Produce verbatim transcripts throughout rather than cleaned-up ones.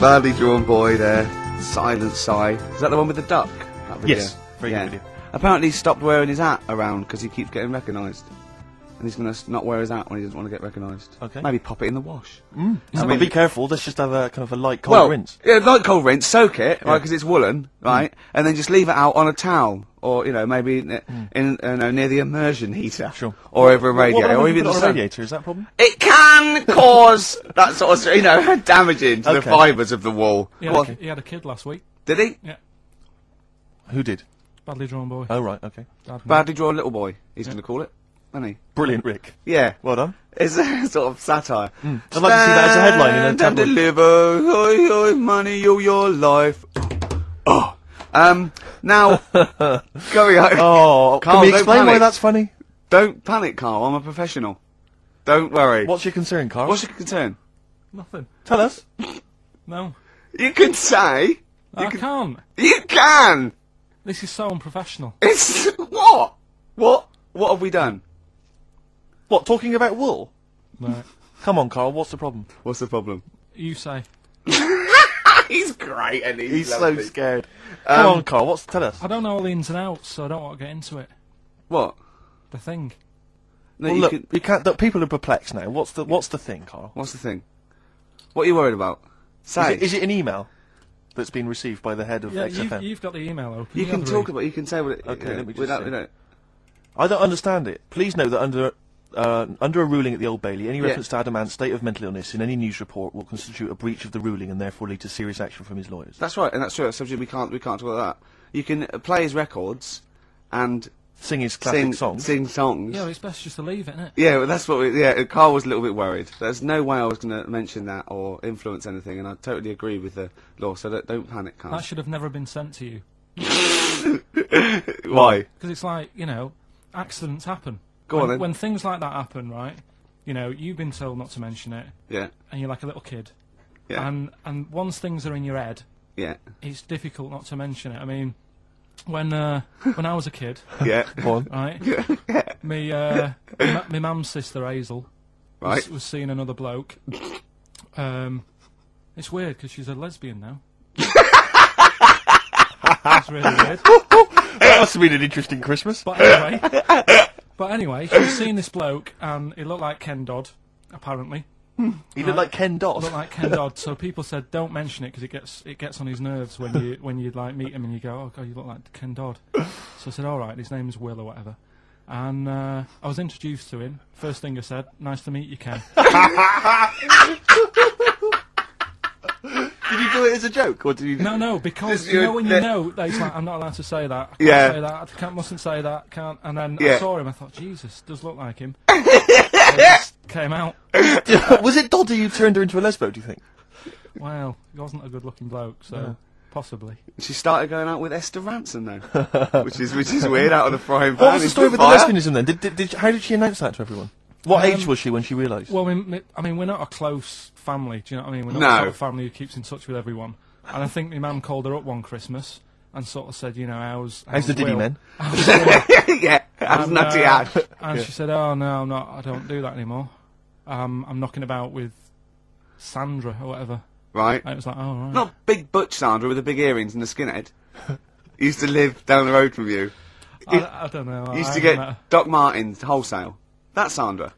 Badly Drawn Boy there. Silent Sigh. Is that the one with the duck? That video? Yes. Very yeah. good video. Apparently he stopped wearing his hat around because he keeps getting recognised. And he's going to not wear his hat when he doesn't want to get recognised. Okay. Maybe pop it in the wash. Mm. I mean, but be careful, let's just have a kind of a light cold well, rinse. Yeah, light cold rinse, soak it, yeah. right, because it's woolen, right? Mm. And then just leave it out on a towel. Or, you know, maybe mm. in, uh, no, near the immersion heater. Sure. Or over a radio. What, what, or even the radiator, is that a problem? It can cause that sort of, you know, damaging to okay. the fibres of the wall. He had, well, a he had a kid last week. Did he? Yeah. Who did? Badly Drawn Boy. Oh, right, okay. Badly Drawn Little Boy, he's yeah. going to call it. Isn't he? Brilliant, Rick. Yeah. Well done. It's a sort of satire. Mm. I'd like to see that as a headline in a tabloid. Stand and deliver, oi, oi, money, all your life. Oh. Um, now, going on. Oh, Carl, can we explain panic. why that's funny? Don't panic, Carl, I'm a professional. Don't worry. What's your concern, Carl? What's your concern? Nothing. Tell us. No. You can say. No, you I can, can't. You can! This is so unprofessional. It's. What? What? What have we done? What, talking about wool? Right. Come on, Carl, what's the problem? What's the problem? You say. He's great, and he's He's lovely. so scared. Um, Come on, Carl, what's tell us? I don't know all the ins and outs, so I don't want to get into it. What? The thing. No, well, you look, can, you can't, look, people are perplexed now. What's the, what's the thing, Carl? What's the thing? What are you worried about? Say. Is it, is it an email that's been received by the head of yeah, X F M? You, you've got the email open. You, you can talk read. about it, you can say what it okay, uh, without, you know. I don't understand it. Please know that under... Uh, under a ruling at the Old Bailey, any yeah. reference to Adam Ant's state of mental illness in any news report will constitute a breach of the ruling and therefore lead to serious action from his lawyers. That's right, and that's true. That's something we can't we can't talk about that. You can uh, play his records and sing his classic sing, songs. Sing songs. Yeah, well, it's best just to leave it, isn't it? Yeah, well, that's what. We, yeah, Carl was a little bit worried. There's no way I was going to mention that or influence anything, and I totally agree with the law. So don't, don't panic, Carl. That should have never been sent to you. Why? Because it's like, you know, accidents happen. Go on, then. When things like that happen, right, you know, you've been told not to mention it. Yeah. And you're like a little kid. Yeah. And, and once things are in your head... Yeah. It's difficult not to mention it. I mean, when, uh, when I was a kid... Yeah. Right? Yeah. yeah. Me, uh, my, my mum's sister, Hazel... Right. Was, was seeing another bloke. um, it's weird, because she's a lesbian now. That's really weird. That must have been an interesting Christmas. But anyway... But anyway, she was seeing this bloke, and he looked like Ken Dodd, apparently. Mm. He looked uh, like Ken Dodd. Looked like Ken Dodd. So people said, don't mention it because it gets it gets on his nerves when you when you like meet him and you go, oh god, you look like Ken Dodd. So I said, all right, his name's Will or whatever, and uh, I was introduced to him. First thing I said, nice to meet you, Ken. Did you do it as a joke, or did you? No, no, because you know when you know that it's like, I'm not allowed to say that. I can't yeah. say that. I can't, mustn't say that. Can't. And then yeah. I saw him. I thought, Jesus, does look like him. So it just came out. Was it Doddy who turned her into a lesbo? Do you think? Well, he wasn't a good-looking bloke, so yeah. possibly. She started going out with Esther Rantzen though, which is which is weird. Out of the frying pan. What was the story with the lesbianism then? Did, did did how did she announce that to everyone? What um, age was she when she realised? Well, we, we, I mean, we're not a close family, do you know what I mean? We're not no. a sort of family who keeps in touch with everyone. And I think my mum called her up one Christmas and sort of said, you know, how's... How's, how's the Diddy men? yeah, how's Nutty Ad? And, uh, and yeah. she said, oh, no, I'm not, I don't do that anymore. Um, I'm knocking about with Sandra or whatever. Right. And it was like, oh, right. Not big butch Sandra with the big earrings and the skinhead. Used to live down the road from you. I, I don't know. Used I to get know. Doc Martens wholesale. That's Sandra.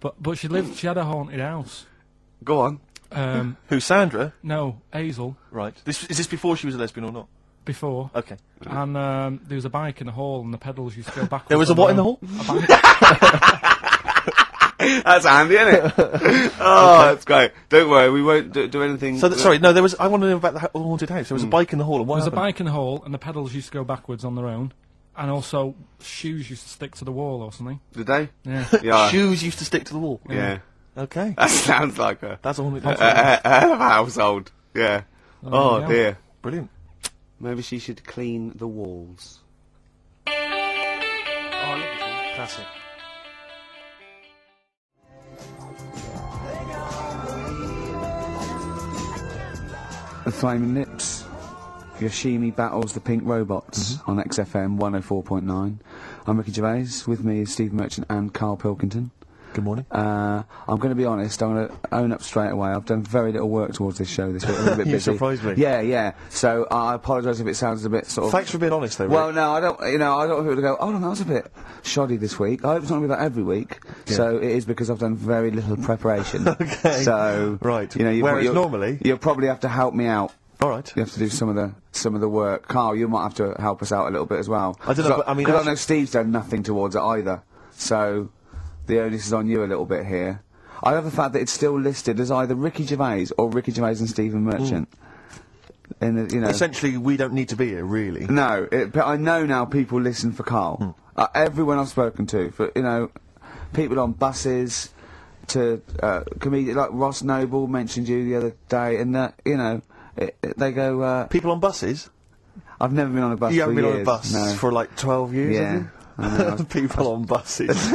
but but she lived. She had a haunted house. Go on. Um, Who, Sandra? No, Hazel. Right. This is this before she was a lesbian or not? Before. Okay. Right. And um, there was a bike in the hall, and the pedals used to go backwards. There was a what in the hall? A bike. That's handy, isn't it? oh, okay. That's great. Don't worry, we won't do, do anything. So th sorry, no. There was. I want to know about the ha haunted house. There was mm. a bike in the hall. And what there was happened? a bike in the hall, and the pedals used to go backwards on their own. And also, shoes used to stick to the wall or something. Did they? Yeah. yeah. Shoes used to stick to the wall? Yeah. yeah. Okay. That sounds like a... That's all it does. A, a, a, a household. Yeah. Um, oh, yeah. dear. Brilliant. Maybe she should clean the walls. Oh, classic. The Flaming Lips. Yoshimi Battles the Pink Robots mm-hmm. on X F M one oh four point nine. I'm Ricky Gervais. With me is Stephen Merchant and Karl Pilkington. Good morning. Uh, I'm going to be honest, I'm going to own up straight away. I've done very little work towards this show this week. I'm a bit busy. You surprised me. Yeah, yeah. So uh, I apologise if it sounds a bit sort of... Thanks for being honest, though, Rick. Well, no, I don't, you know, I don't want people to go, oh, no, that was a bit shoddy this week. I hope it's not going to be that every week. Yeah. So it is because I've done very little preparation. Okay. So... Right. You know, you whereas normally... You'll probably have to help me out. All right. You have to do some of the some of the work. Carl, you might have to help us out a little bit as well. I don't know, but I mean... Because I know Steve's done nothing towards it either. So... The onus is on you a little bit here. I love the fact that it's still listed as either Ricky Gervais or Ricky Gervais and Stephen Merchant. Mm. And, uh, you know... Essentially, we don't need to be here, really. No, it, but I know now people listen for Carl. Mm. Uh, everyone I've spoken to, for, you know, people on buses, to, uh, comedians, like Ross Noble mentioned you the other day, and that, you know, it, it, they go, uh... People on buses? I've never been on a bus for years. You haven't been on a bus no. for, like, twelve years, yeah. have you? I know, people on buses.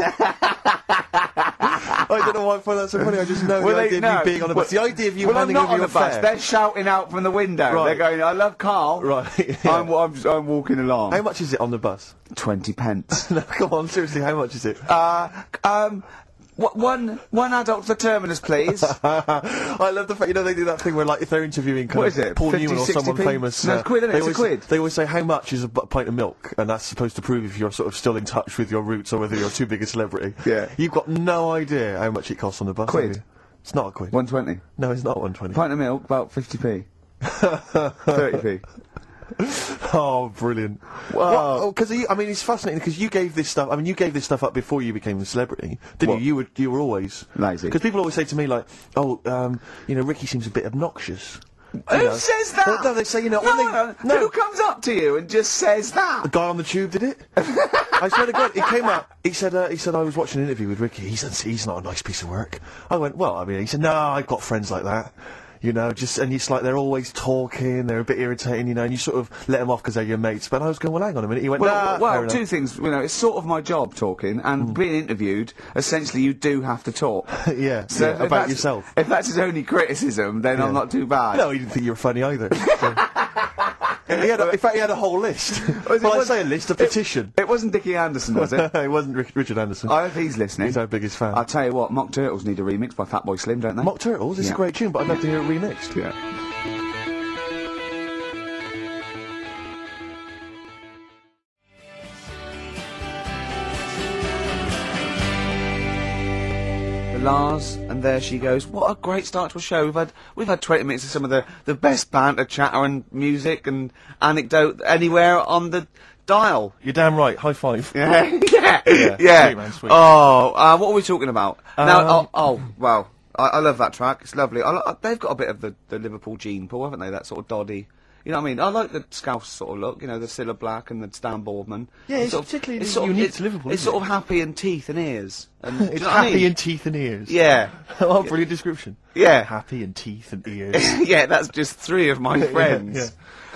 I don't know why I find that so funny, I just know well, the idea know. of you being on a bus. Well, the idea of you well, running over your bus. They're shouting out from the window. Right. They're going, I love Carl. Right. Yeah. I'm, I'm, I'm walking along. How much is it on the bus? twenty pence. No, come on, seriously, how much is it? Uh, um... What, one, one adult for Terminus, please. I love the fact, you know, they do that thing where, like, if they're interviewing kind what of Paul Newman or someone p? famous... No, it's uh, quid, isn't it? It's always, a quid. They always say, how much is a b pint of milk? And that's supposed to prove if you're sort of still in touch with your roots or whether you're too big a celebrity. Yeah. You've got no idea how much it costs on the bus. Quid. It's not a quid. one twenty. No, it's not one twenty. Pint of milk, about fifty p. thirty p. Oh, brilliant! Wow, because well, oh, I mean, it's fascinating because you gave this stuff. I mean, you gave this stuff up before you became a celebrity, didn't what? you? You were you were always lazy. Because people always say to me, like, "Oh, um, you know, Ricky seems a bit obnoxious." Who know? says that? Well, no, they say, you know, no, when they, no. Who comes up to you and just says that? The guy on the tube did it. I swear to God, he came up. He said, uh, he said, I was watching an interview with Ricky. He said, he's not a nice piece of work. I went, well, I mean, he said, no, I've got friends like that. You know, just, and it's like they're always talking, they're a bit irritating, you know, and you sort of let them off because they're your mates. But I was going, well, hang on a minute. He went, well, nah, well two things, you know, it's sort of my job talking, and mm. being interviewed, essentially you do have to talk. yeah, so yeah about yourself. If that's his only criticism, then yeah. I'm not too bad. No, he didn't think you were funny either. So. He had a, in fact, he had a whole list. Well, I say a list, a petition. It, it wasn't Dickie Anderson, was it? It wasn't Rick, Richard Anderson. I hope he's listening. He's our biggest fan. I'll tell you what, Mock Turtles need a remix by Fatboy Slim, don't they? Mock Turtles? It's yeah. a great tune, but I'd love to hear it remixed. Yeah. Lars, and there she goes. What a great start to a show. We've had we've had twenty minutes of some of the the best banter, chatter, and music and anecdote anywhere on the dial. You're damn right. High five. Yeah, yeah, yeah. yeah. Sweet, man, sweet. Oh, uh, what were we talking about? Um, now, oh, oh wow, I, I love that track. It's lovely. I, I, they've got a bit of the the Liverpool gene pool, haven't they? That sort of doddy. You know what I mean? I like the Scouse sort of look, you know, the Cilla Black and the Stan Boardman. Yeah, it's, it's sort of, particularly it's sort unique of, to Liverpool, It's, it's it? sort of happy in teeth and ears. And, it's you know happy I mean? in teeth and ears. Yeah. Oh, brilliant description. Yeah. Happy in teeth and ears. Yeah, that's just three of my friends.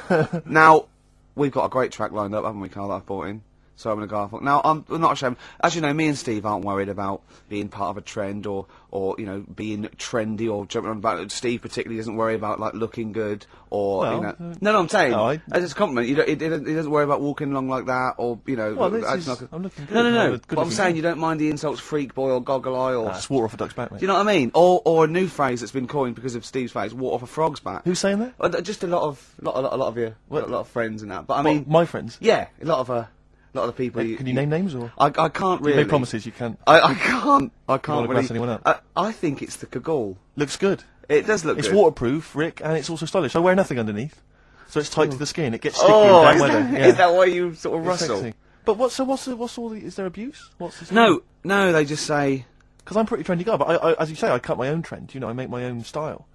Yeah, yeah. Now, we've got a great track lined up, haven't we, Carl, that I've brought in? Simon and Garfunkel. Now, I'm not ashamed. As you know, me and Steve aren't worried about being part of a trend or, or you know, being trendy or jumping on about it. Steve particularly doesn't worry about, like, looking good or, well, you know... Uh, no, no, I'm saying, no, I... as it's a compliment, you don't, he, he doesn't worry about walking along like that or, you know... Well, this is, like a, I'm looking good. No, no, no. no but I'm saying you don't mind the insults freak boy or goggle eye or... Nah, water off a duck's back, mate. Do you know what I mean? Or, or a new phrase that's been coined because of Steve's face, water off a frog's back. Who's saying that? Uh, just a lot of... lot, a lot, a lot of your... What? A lot of friends and that, but I mean... What, my friends? Yeah, a lot of, uh... A lot of people. Hey, can you, you name names or? I I can't really. No promises. You can't. I I can't. I can't you really. Mess anyone up. I, I think it's the cagoule. Looks good. It does look. It's good. It's waterproof, Rick, and it's also stylish. I wear nothing underneath, so it's tight oh. to the skin. It gets sticky. Oh, down is, that, yeah. is that why you sort of it's rustle? Sexy. But what's so what's the, what's all the? Is there abuse? What's the no no? They just say because I'm pretty trendy guy, but I, I as you say I cut my own trend. You know I make my own style.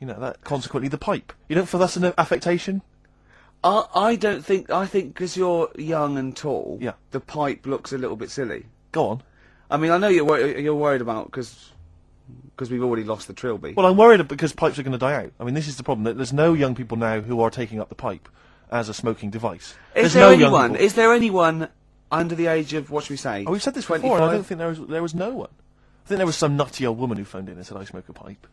You know that consequently the pipe. You don't feel that's an affectation. I, I don't think... I think because you're young and tall, yeah. the pipe looks a little bit silly. Go on. I mean, I know you're, wor you're worried about because... because we've already lost the trilby. Well, I'm worried because pipes are going to die out. I mean, this is the problem. That there's no young people now who are taking up the pipe as a smoking device. Is there's there no anyone... Young is there anyone under the age of... what should we say? Oh, we've said this twenty-five? Before, and I don't think there was, there was no one. I think there was some nutty old woman who phoned in and said, I smoke a pipe.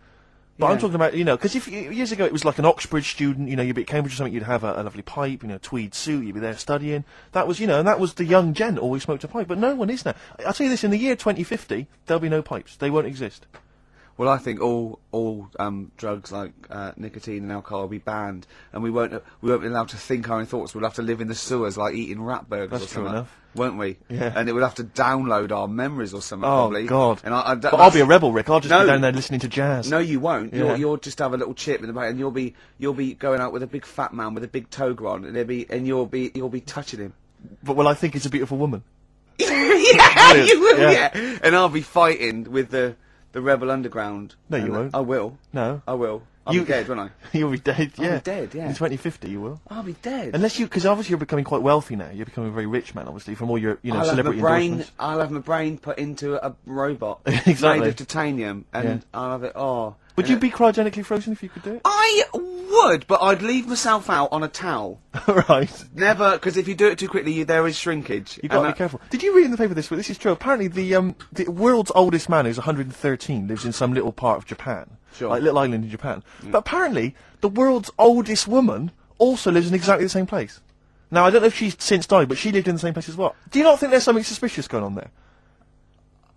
But yeah. I'm talking about, you know, because if years ago it was like an Oxbridge student, you know, you'd be at Cambridge or something, you'd have a, a lovely pipe, you know, tweed suit, you'd be there studying. That was, you know, and that was the young gent always smoked a pipe, but no one is now. I'll tell you this, in the year twenty fifty, there'll be no pipes. They won't exist. Well, I think all all um, drugs like uh, nicotine and alcohol will be banned, and we won't uh, we won't be allowed to think our own thoughts. We'll have to live in the sewers, like eating rat burgers That's or something, true enough. Won't we? Yeah. And it will have to download our memories or something. Oh probably. God! And I, I but I'll be a rebel, Rick. I'll just no, be down there listening to jazz. No, you won't. Yeah. You'll, you'll just have a little chip in the back, and you'll be you'll be going out with a big fat man with a big toga on, and be and you'll be you'll be touching him. But will I think it's a beautiful woman? Yeah, you will. Yeah. yeah. And I'll be fighting with the. The Rebel Underground. No, you won't. I will. No. I will. I'll you, be dead, won't I? You'll be dead, yeah. I'll be dead, yeah. In twenty fifty, you will. I'll be dead. Unless you, because obviously you're becoming quite wealthy now. You're becoming a very rich man, obviously, from all your, you know, I'll celebrity have my brain, I'll have my brain put into a robot. Exactly. Made of titanium, and yeah. I'll have it, oh. Would you it, be cryogenically frozen if you could do it? I would, but I'd leave myself out on a towel. Right. Never, because if you do it too quickly, you, there is shrinkage. You've got to be careful. Did you read in the paper this week? This is true. Apparently, the um, the world's oldest man, who's one hundred thirteen, lives in some little part of Japan, sure. like little island in Japan. Mm. But apparently, the world's oldest woman also lives in exactly the same place. Now, I don't know if she's since died, but she lived in the same place as well. Do you not think there's something suspicious going on there?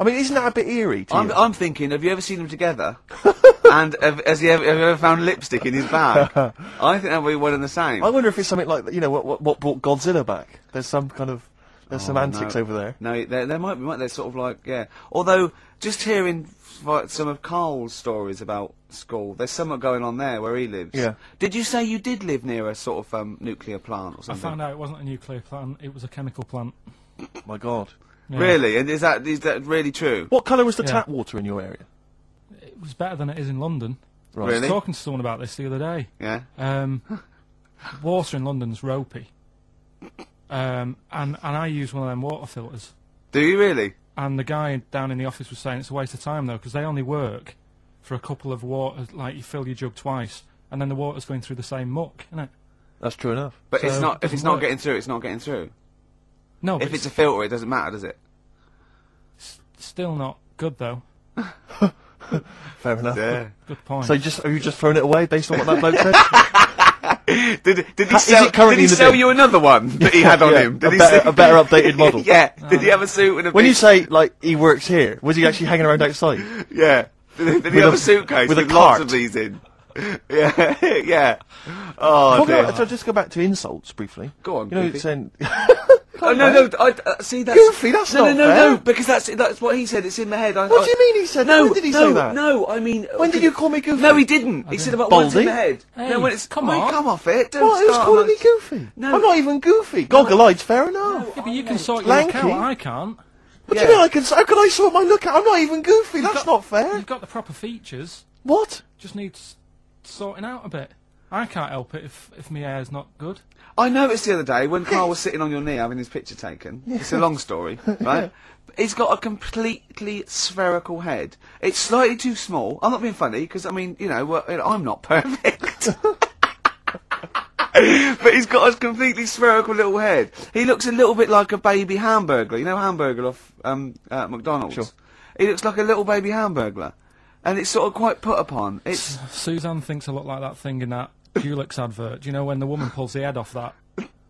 I mean, isn't that a bit eerie to I'm, you? I'm thinking, have you ever seen them together? And have, has he ever, have you ever found lipstick in his bag? I think that would be one and the same. I wonder if it's something like, you know, what what, what brought Godzilla back? There's some kind of, there's oh, some antics no. over there. No, there, there might be, might, they're sort of like, yeah. Although, just hearing like, some of Carl's stories about school, there's something going on there where he lives. Yeah. Did you say you did live near a sort of um, nuclear plant or something? I found out it wasn't a nuclear plant, it was a chemical plant. My God. Yeah. Really? And is that is that really true? What colour was the yeah. tap water in your area? It was better than it is in London. Right. Really? I was talking to someone about this the other day. Yeah. Um, water in London's ropey. Um, and and I use one of them water filters. Do you really? And the guy down in the office was saying it's a waste of time though because they only work for a couple of water. Like you fill your jug twice, and then the water's going through the same muck, isn't it? That's true enough. But so it's not. It if it's not work. getting through, it's not getting through. No, if it's, it's a filter, it doesn't matter, does it? S still not good, though. Fair enough. Yeah. Good, good point. So, just are you just throwing it away based on what that bloke said? did did he sell? Did he sell bin? you another one that he had on yeah, him? Did a, he better, a better updated model. Yeah. No, did he have a suit and a? When you say like he works here, was he actually hanging around outside? Yeah. Did, did he have a, a suitcase with, with a lots of these in? Yeah, yeah. Oh, dear. About, so just go back to insults briefly. Go on. You know, it's saying. Oh, no, no, I, uh, see, that's... Goofy, that's no, not No, no, fair. no, because that's, that's what he said, it's in my head. I, what I, do you mean he said no, that? When did he no, say that? No, I mean... When did you call me Goofy? No, he didn't. I he didn't. said about once in my head. Hey, no, when it's... Come on. Come off it, don't What, who's calling me Goofy? No. I'm not even Goofy. Goggle-eyed's fair enough. No, yeah, but you can sort your look out, I can't. What yeah. do you mean I can... How can I sort my look out? I'm not even Goofy, you've that's got, not fair. You've got the proper features. What? Just needs sorting out a bit. I can't help it if, if my hair's not good. I noticed the other day when Carl was sitting on your knee having his picture taken. Yeah. It's a long story, right? Yeah. He's got a completely spherical head. It's slightly too small. I'm not being funny, because, I mean, you know, I'm not perfect. But he's got a completely spherical little head. He looks a little bit like a baby Hamburglar. You know Hamburglar off um, uh, McDonald's? Sure. He looks like a little baby Hamburglar. And it's sort of quite put upon. It's Suzanne thinks I look like that thing in that Dulux advert. Do you know when the woman pulls the head off that?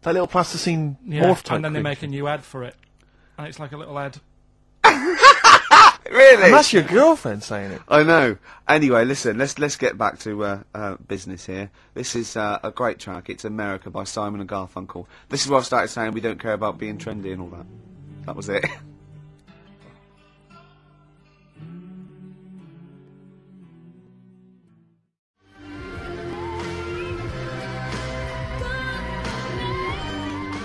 That little plasticine yeah, morph type and then creature. They make a new head for it. And it's like a little head. Really? And that's your girlfriend saying it. I know. Anyway, listen, let's let's get back to uh, uh, business here. This is uh, a great track. It's America by Simon and Garfunkel. This is where I started saying we don't care about being trendy and all that. That was it.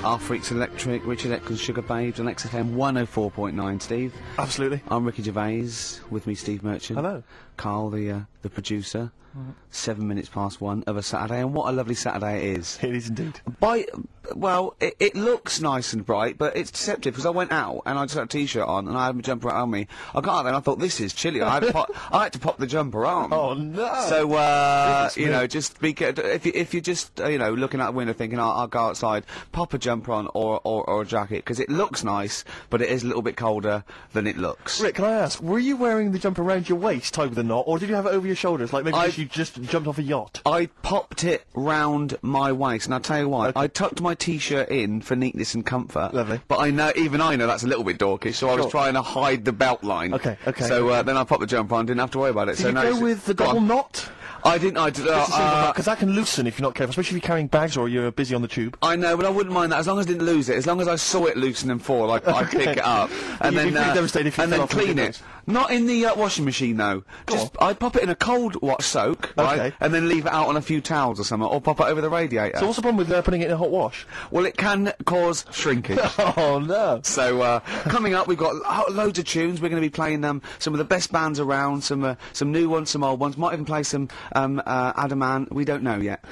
Our Freaks Electric, Richard Atkins, Sugar Babes on X F M one oh four point nine, Steve. Absolutely. I'm Ricky Gervais, with me Steve Merchant. Hello. Carl, the uh, the producer. Right. Seven minutes past one of a Saturday, and what a lovely Saturday it is. It is indeed. By, well, it, it looks nice and bright, but it's deceptive, because I went out, and I just had a T-shirt on, and I had my jumper out on me. I got out there, and I thought, this is chilly. I, had pop, I had to pop the jumper on. Oh, no. So, uh, you know, just be careful. If, you, if you're just, uh, you know, looking out the window thinking, I'll, I'll go outside, pop a jumper jumper on or, or, or a jacket, because it looks nice, but it is a little bit colder than it looks. Rick, can I ask, were you wearing the jumper around your waist tied with a knot, or did you have it over your shoulders, like maybe I, you just jumped off a yacht? I popped it round my waist, and I'll tell you why. Okay. I tucked my T-shirt in for neatness and comfort. Lovely. But I know, even I know that's a little bit dorky, so sure. I was trying to hide the belt line. Okay, okay. So, uh, then I popped the jumper on, didn't have to worry about it. Did so you now go with the double knot? I didn't, I did, uh, because that can loosen if you're not careful, especially if you're carrying bags or you're busy on the tube. I know, but I wouldn't mind that, as long as I didn't lose it. As long as I saw it loosen and fall, I'd, I'd pick it up. And then, uh, if you and then clean it. Not in the, uh, washing machine, though. Go Just, on. I'd pop it in a cold wa soak, okay. right, and then leave it out on a few towels or something, or pop it over the radiator. So what's the problem with, uh, putting it in a hot wash? Well, it can cause shrinkage. Oh, no. So, uh, coming up, we've got lo loads of tunes. We're going to be playing, um, some of the best bands around, some, uh, some new ones, some old ones. Might even play some, um, uh, Adamant. We don't know yet.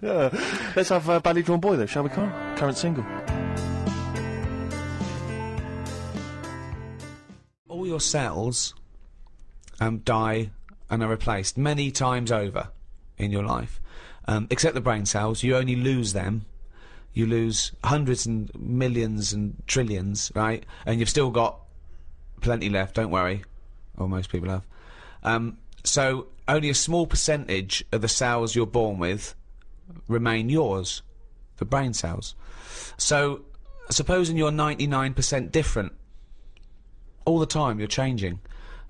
Let's have, uh, Badly Drawn Boy, though, shall we, Carl? Current single. All your cells um, die and are replaced many times over in your life, um, except the brain cells. You only lose them. You lose hundreds and millions and trillions, right? And you've still got plenty left, don't worry. Or most people have. Um, so only a small percentage of the cells you're born with remain yours, the brain cells. So supposing you're ninety-nine percent different, all the time you're changing.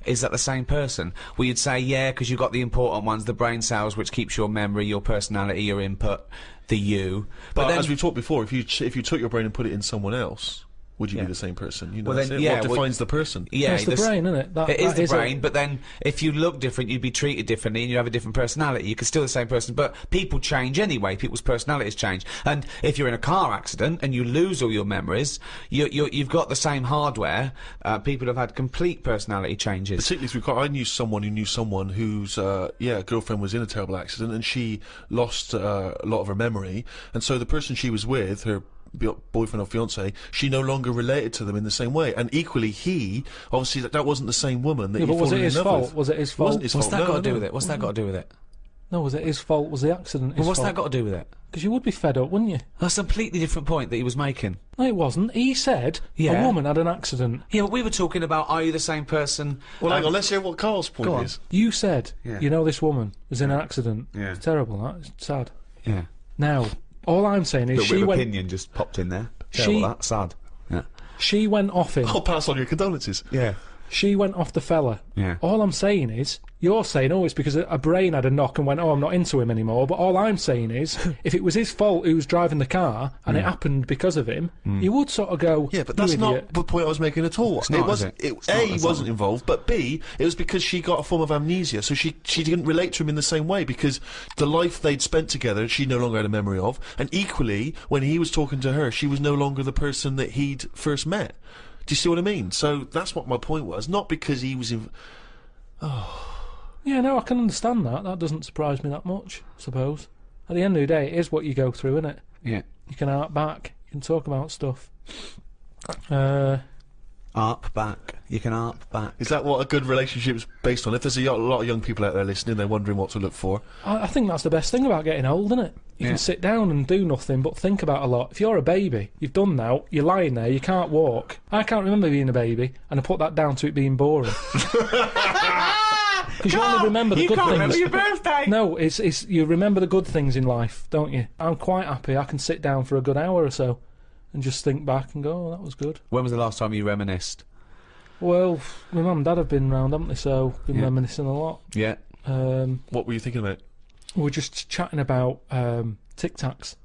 Is that the same person? Well, you'd say, yeah, because you've got the important ones, the brain cells, which keeps your memory, your personality, your input, the you. But, but then, as we've talked before, if you ch if you took your brain and put it in someone else, would you yeah. be the same person? You know, well, then, yeah, what defines well, the person? Yeah, yeah, it's the brain, isn't it? That, it that is the is brain, it. But then if you look different, you'd be treated differently and you have a different personality. You could still be the same person, but people change anyway. People's personalities change. And if you're in a car accident and you lose all your memories, you, you, you've got the same hardware. Uh, people have had complete personality changes. Particularly if we've got, I knew someone who knew someone whose, uh, yeah, girlfriend was in a terrible accident and she lost uh, a lot of her memory. And so the person she was with, her boyfriend or fiance, she no longer related to them in the same way, and equally he obviously that, that wasn't the same woman that yeah, he was it in his love fault with. Was it his fault? Wasn't his what's fault? That no, got to no, do no. with it? What's that got to do with it? No, was it his fault? Was the accident? His well, what's fault? that got to do with it? Because you would be fed up, wouldn't you? That's a completely different point that he was making. No, it wasn't. He said yeah. a woman had an accident. Yeah, but we were talking about are you the same person? Well, um, hang on. Let's hear what Carl's point go on. is. You said yeah. you know this woman was in an accident. Yeah, it's terrible. That it's sad. Yeah. Now. All I'm saying is, she went. Opinion just popped in there. She that's sad. Yeah. She went off in. I'll pass on your condolences. Yeah. She went off the fella. Yeah. All I'm saying is, you're saying, oh, it's because a brain had a knock and went, oh, I'm not into him anymore. But all I'm saying is, if it was his fault who was driving the car and mm. it happened because of him, mm. you would sort of go, yeah, but that's not the point I was making at all. It's it not, wasn't. It? It, a, he wasn't involved, but B, it was because she got a form of amnesia, so she she didn't relate to him in the same way because the life they'd spent together she no longer had a memory of, and equally when he was talking to her, she was no longer the person that he'd first met. Do you see what I mean? So that's what my point was. Not because he was in. Oh. Yeah, no, I can understand that. That doesn't surprise me that much, I suppose. At the end of the day, it is what you go through, isn't it? Yeah. You can art back. You can talk about stuff. Uh. Arp back. You can arp back. Is that what a good relationship's based on? If there's a lot of young people out there listening, they're wondering what to look for. I, I think that's the best thing about getting old, isn't it? You yeah. can sit down and do nothing but think about a lot. If you're a baby, you've done now, you're lying there, you can't walk. I can't remember being a baby, and I put that down to it being boring. Because you only remember the you good can't things. Remember your birthday. No, it's it's you remember the good things in life, don't you? I'm quite happy. I can sit down for a good hour or so, and just think back and go, oh, that was good. When was the last time you reminisced? Well, my mum and dad have been round, haven't they? So been yeah. reminiscing a lot. Yeah. Um, what were you thinking about? We were just chatting about um, Tic Tacs.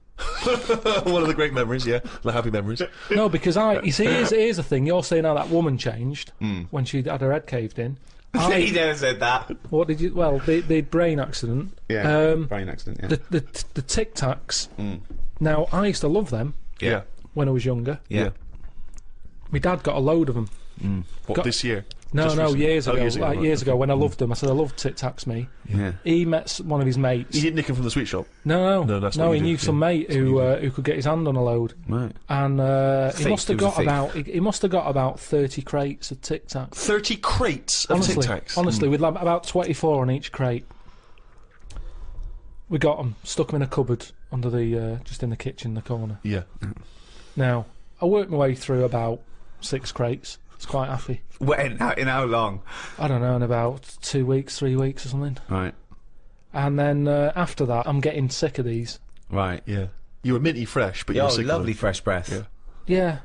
One of the great memories, yeah, the happy memories. No, because I, you see, here's, here's the thing. You're saying how that woman changed mm. when she had her head caved in. I, he never said that. What did you? Well, the the brain accident. Yeah. Um, brain accident. Yeah. The the the Tic Tacs. Mm. Now I used to love them. Yeah. When I was younger. Yeah. yeah. My dad got a load of them. Mm. What got, this year? No, Just no, recently. years ago. Oh, years ago, like, right. years ago when I loved mm. them, I said I loved Tic Tacs. Me. Yeah. He met one of his mates. He didn't nick him from the sweet shop. No, no, no. That's no, he did. knew some yeah. mate that's who uh, who could get his hand on a load. Right. And uh, he must have got about he, he must have got about thirty crates of Tic Tacs. Thirty crates of Tic Tacs. Honestly, mm. with like, about twenty-four on each crate. We got them, stuck them in a cupboard under the uh, just in the kitchen, in the corner. Yeah. Now, I worked my way through about six crates. It's quite happy. When? How, in how long? I don't know, in about two weeks, three weeks or something. Right. And then uh, after that, I'm getting sick of these. Right, yeah. You were minty fresh, but you were sick of them. Oh, lovely fresh breath. Yeah. Yeah.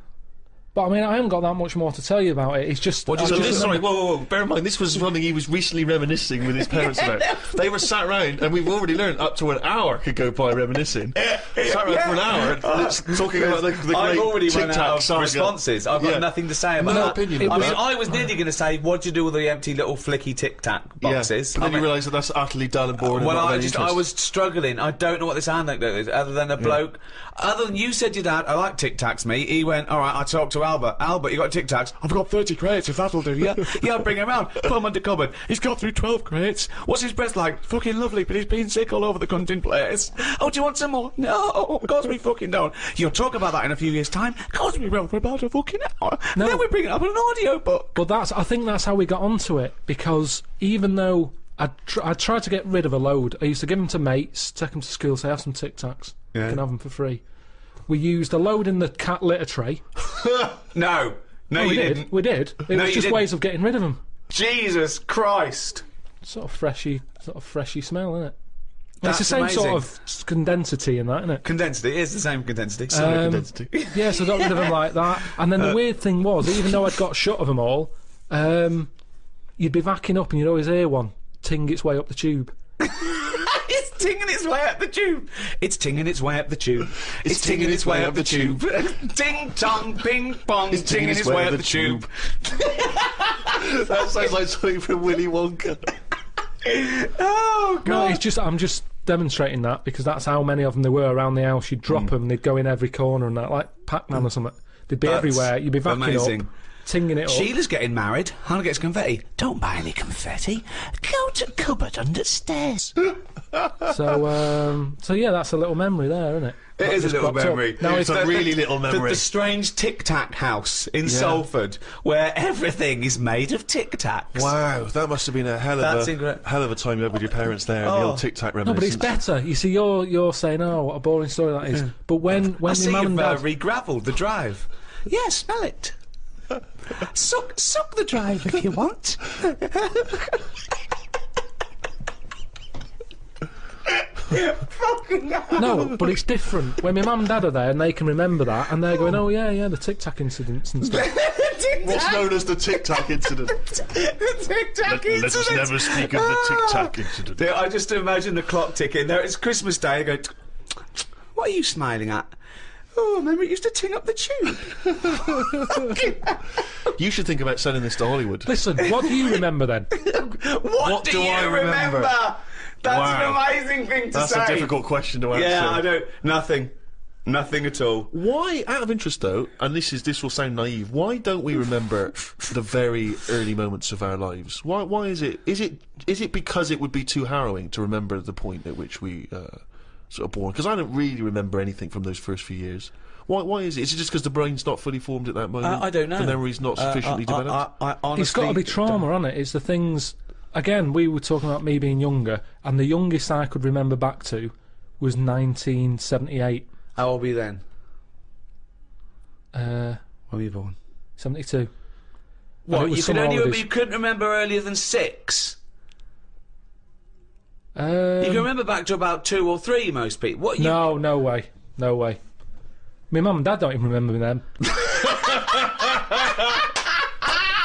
But I mean, I haven't got that much more to tell you about it. It's just. What do you so this, sorry, whoa, whoa, whoa. Bear in mind, this was something he was recently reminiscing with his parents about. They were sat around, and we've already learned up to an hour could go by reminiscing. Sat around yeah. for an hour and uh, talking about the, the I've great Tic Tacs responses. I've got yeah. nothing to say about no that. Opinion, I mean, that. I was nearly going to say, what do you do with the empty little flicky Tic Tac boxes? Yeah. But then I mean, you realise that that's utterly dull and boring. Uh, well, and I just, interest. I was struggling. I don't know what this anecdote is, other than a bloke. Yeah. Other than you said, your dad, I like Tic Tacs, mate. He went, all right, I talked to Albert. Albert, you got Tic Tacs? I've got thirty crates, if that'll do, yeah. Yeah, I'll bring him out. Put him under cupboard. He's got through twelve crates. What's his breath like? Fucking lovely, but he's been sick all over the content place. Oh, do you want some more? No, of course we fucking don't. You'll talk about that in a few years' time. Of course we will for about a fucking hour. No. Then we bring it up in an audio book. But that's, I think that's how we got onto it, because even though I, tr I tried to get rid of a load, I used to give them to mates, take them to school, say, have some Tic Tacs. Yeah. You can have them for free. We used a load in the cat litter tray. No. No, oh, we you did. didn't. We did. It no, was just didn't. ways of getting rid of them. Jesus Christ. Sort of freshy, sort of freshy smell, isn't it? That's it's the same amazing. sort of condensity in that, isn't it? Condensity. It is the same condensity. Similar um, condensity. Yeah, so I got rid of them like that. And then the uh, weird thing was, even though I'd got shut of them all, um, you'd be backing up and you'd always hear one ting its way up the tube. It's tinging its way up the tube. It's tinging its way up the tube. It's, it's tinging its way up the tube. Ding dong, ping pong. It's tinging its way up the tube. That sounds like something from Willy Wonka. Oh God! No, it's just I'm just demonstrating that because that's how many of them there were around the house. You'd drop mm. them, they'd go in every corner and that, like Pac-Man mm. or something. They'd be that's everywhere. You'd be vacuuming up. Tinging it up. Sheila's getting married. Hannah gets confetti. Don't buy any confetti. Go to cupboard under stairs. so, um, so yeah, that's a little memory there, isn't it? It is a little memory. Now it's, it's a the, really little memory. The, the strange Tic Tac house in yeah. Salford, where everything is made of Tic Tacs. Wow, that must have been a hell of a hell of a time you had with your parents there. Oh. The old Tic Tac reminiscence. No, but it's better. You see, you're you're saying, oh, what a boring story that is. Yeah. But when when I see mum and dad uh, re-gravelled the drive. Yeah, smell it. Suck, suck the drive if you want. Fucking hell. No, but it's different. When my mum and dad are there and they can remember that and they're going, oh yeah, yeah, the Tic Tac incidents and stuff. What's known as the Tic Tac incident? The Tic Tac incident. Let us never speak of the Tic Tac incident. Yeah, I just imagine the clock ticking. There, it's Christmas Day. I go, what are you smiling at? Oh, I remember it used to ting up the tube. You should think about sending this to Hollywood. Listen, what do you remember then? what, what do, do you I remember? remember? That's wow. an amazing thing to That's say. That's a difficult question to answer. Yeah, I don't. Nothing. Nothing at all. Why, out of interest though, and this is this will sound naive, why don't we remember the very early moments of our lives? Why? Why is it? Is it? Is it because it would be too harrowing to remember the point at which we? Uh, Sort of born, because I don't really remember anything from those first few years. Why? Why is it? Is it just because the brain's not fully formed at that moment? Uh, I don't know. The memory's not sufficiently uh, I, developed. I, I, I honestly it's got to be trauma, hasn't it? It's the things. Again, we were talking about me being younger, and the youngest I could remember back to was nineteen seventy-eight. How old were you then? Uh, when were you born? seventy-two. What? You could only remember, you couldn't remember earlier than six. Um, you can remember back to about two or three, most people. What? You no, no way, no way. My mum and dad don't even remember them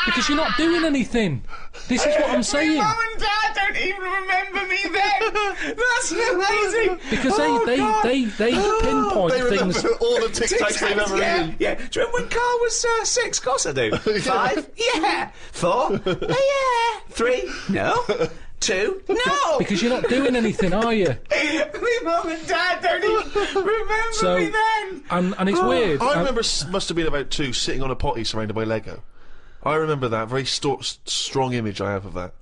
because you're not doing anything. This is what I'm saying. My mum and dad don't even remember me then. That's amazing. Because they oh, they, they they they pinpoint they things. All the Tic Tacs they've ever eaten. Yeah. Do you remember when Carl was uh, six? Of course I do. Five? Yeah. Four? Oh, yeah. Three? No. Two? No! Because you're not doing anything, are you? My mum and dad don't even remember so, me then! And, and it's oh, weird. I remember, I, must have been about two, sitting on a potty surrounded by Lego. I remember that, very st strong image I have of that.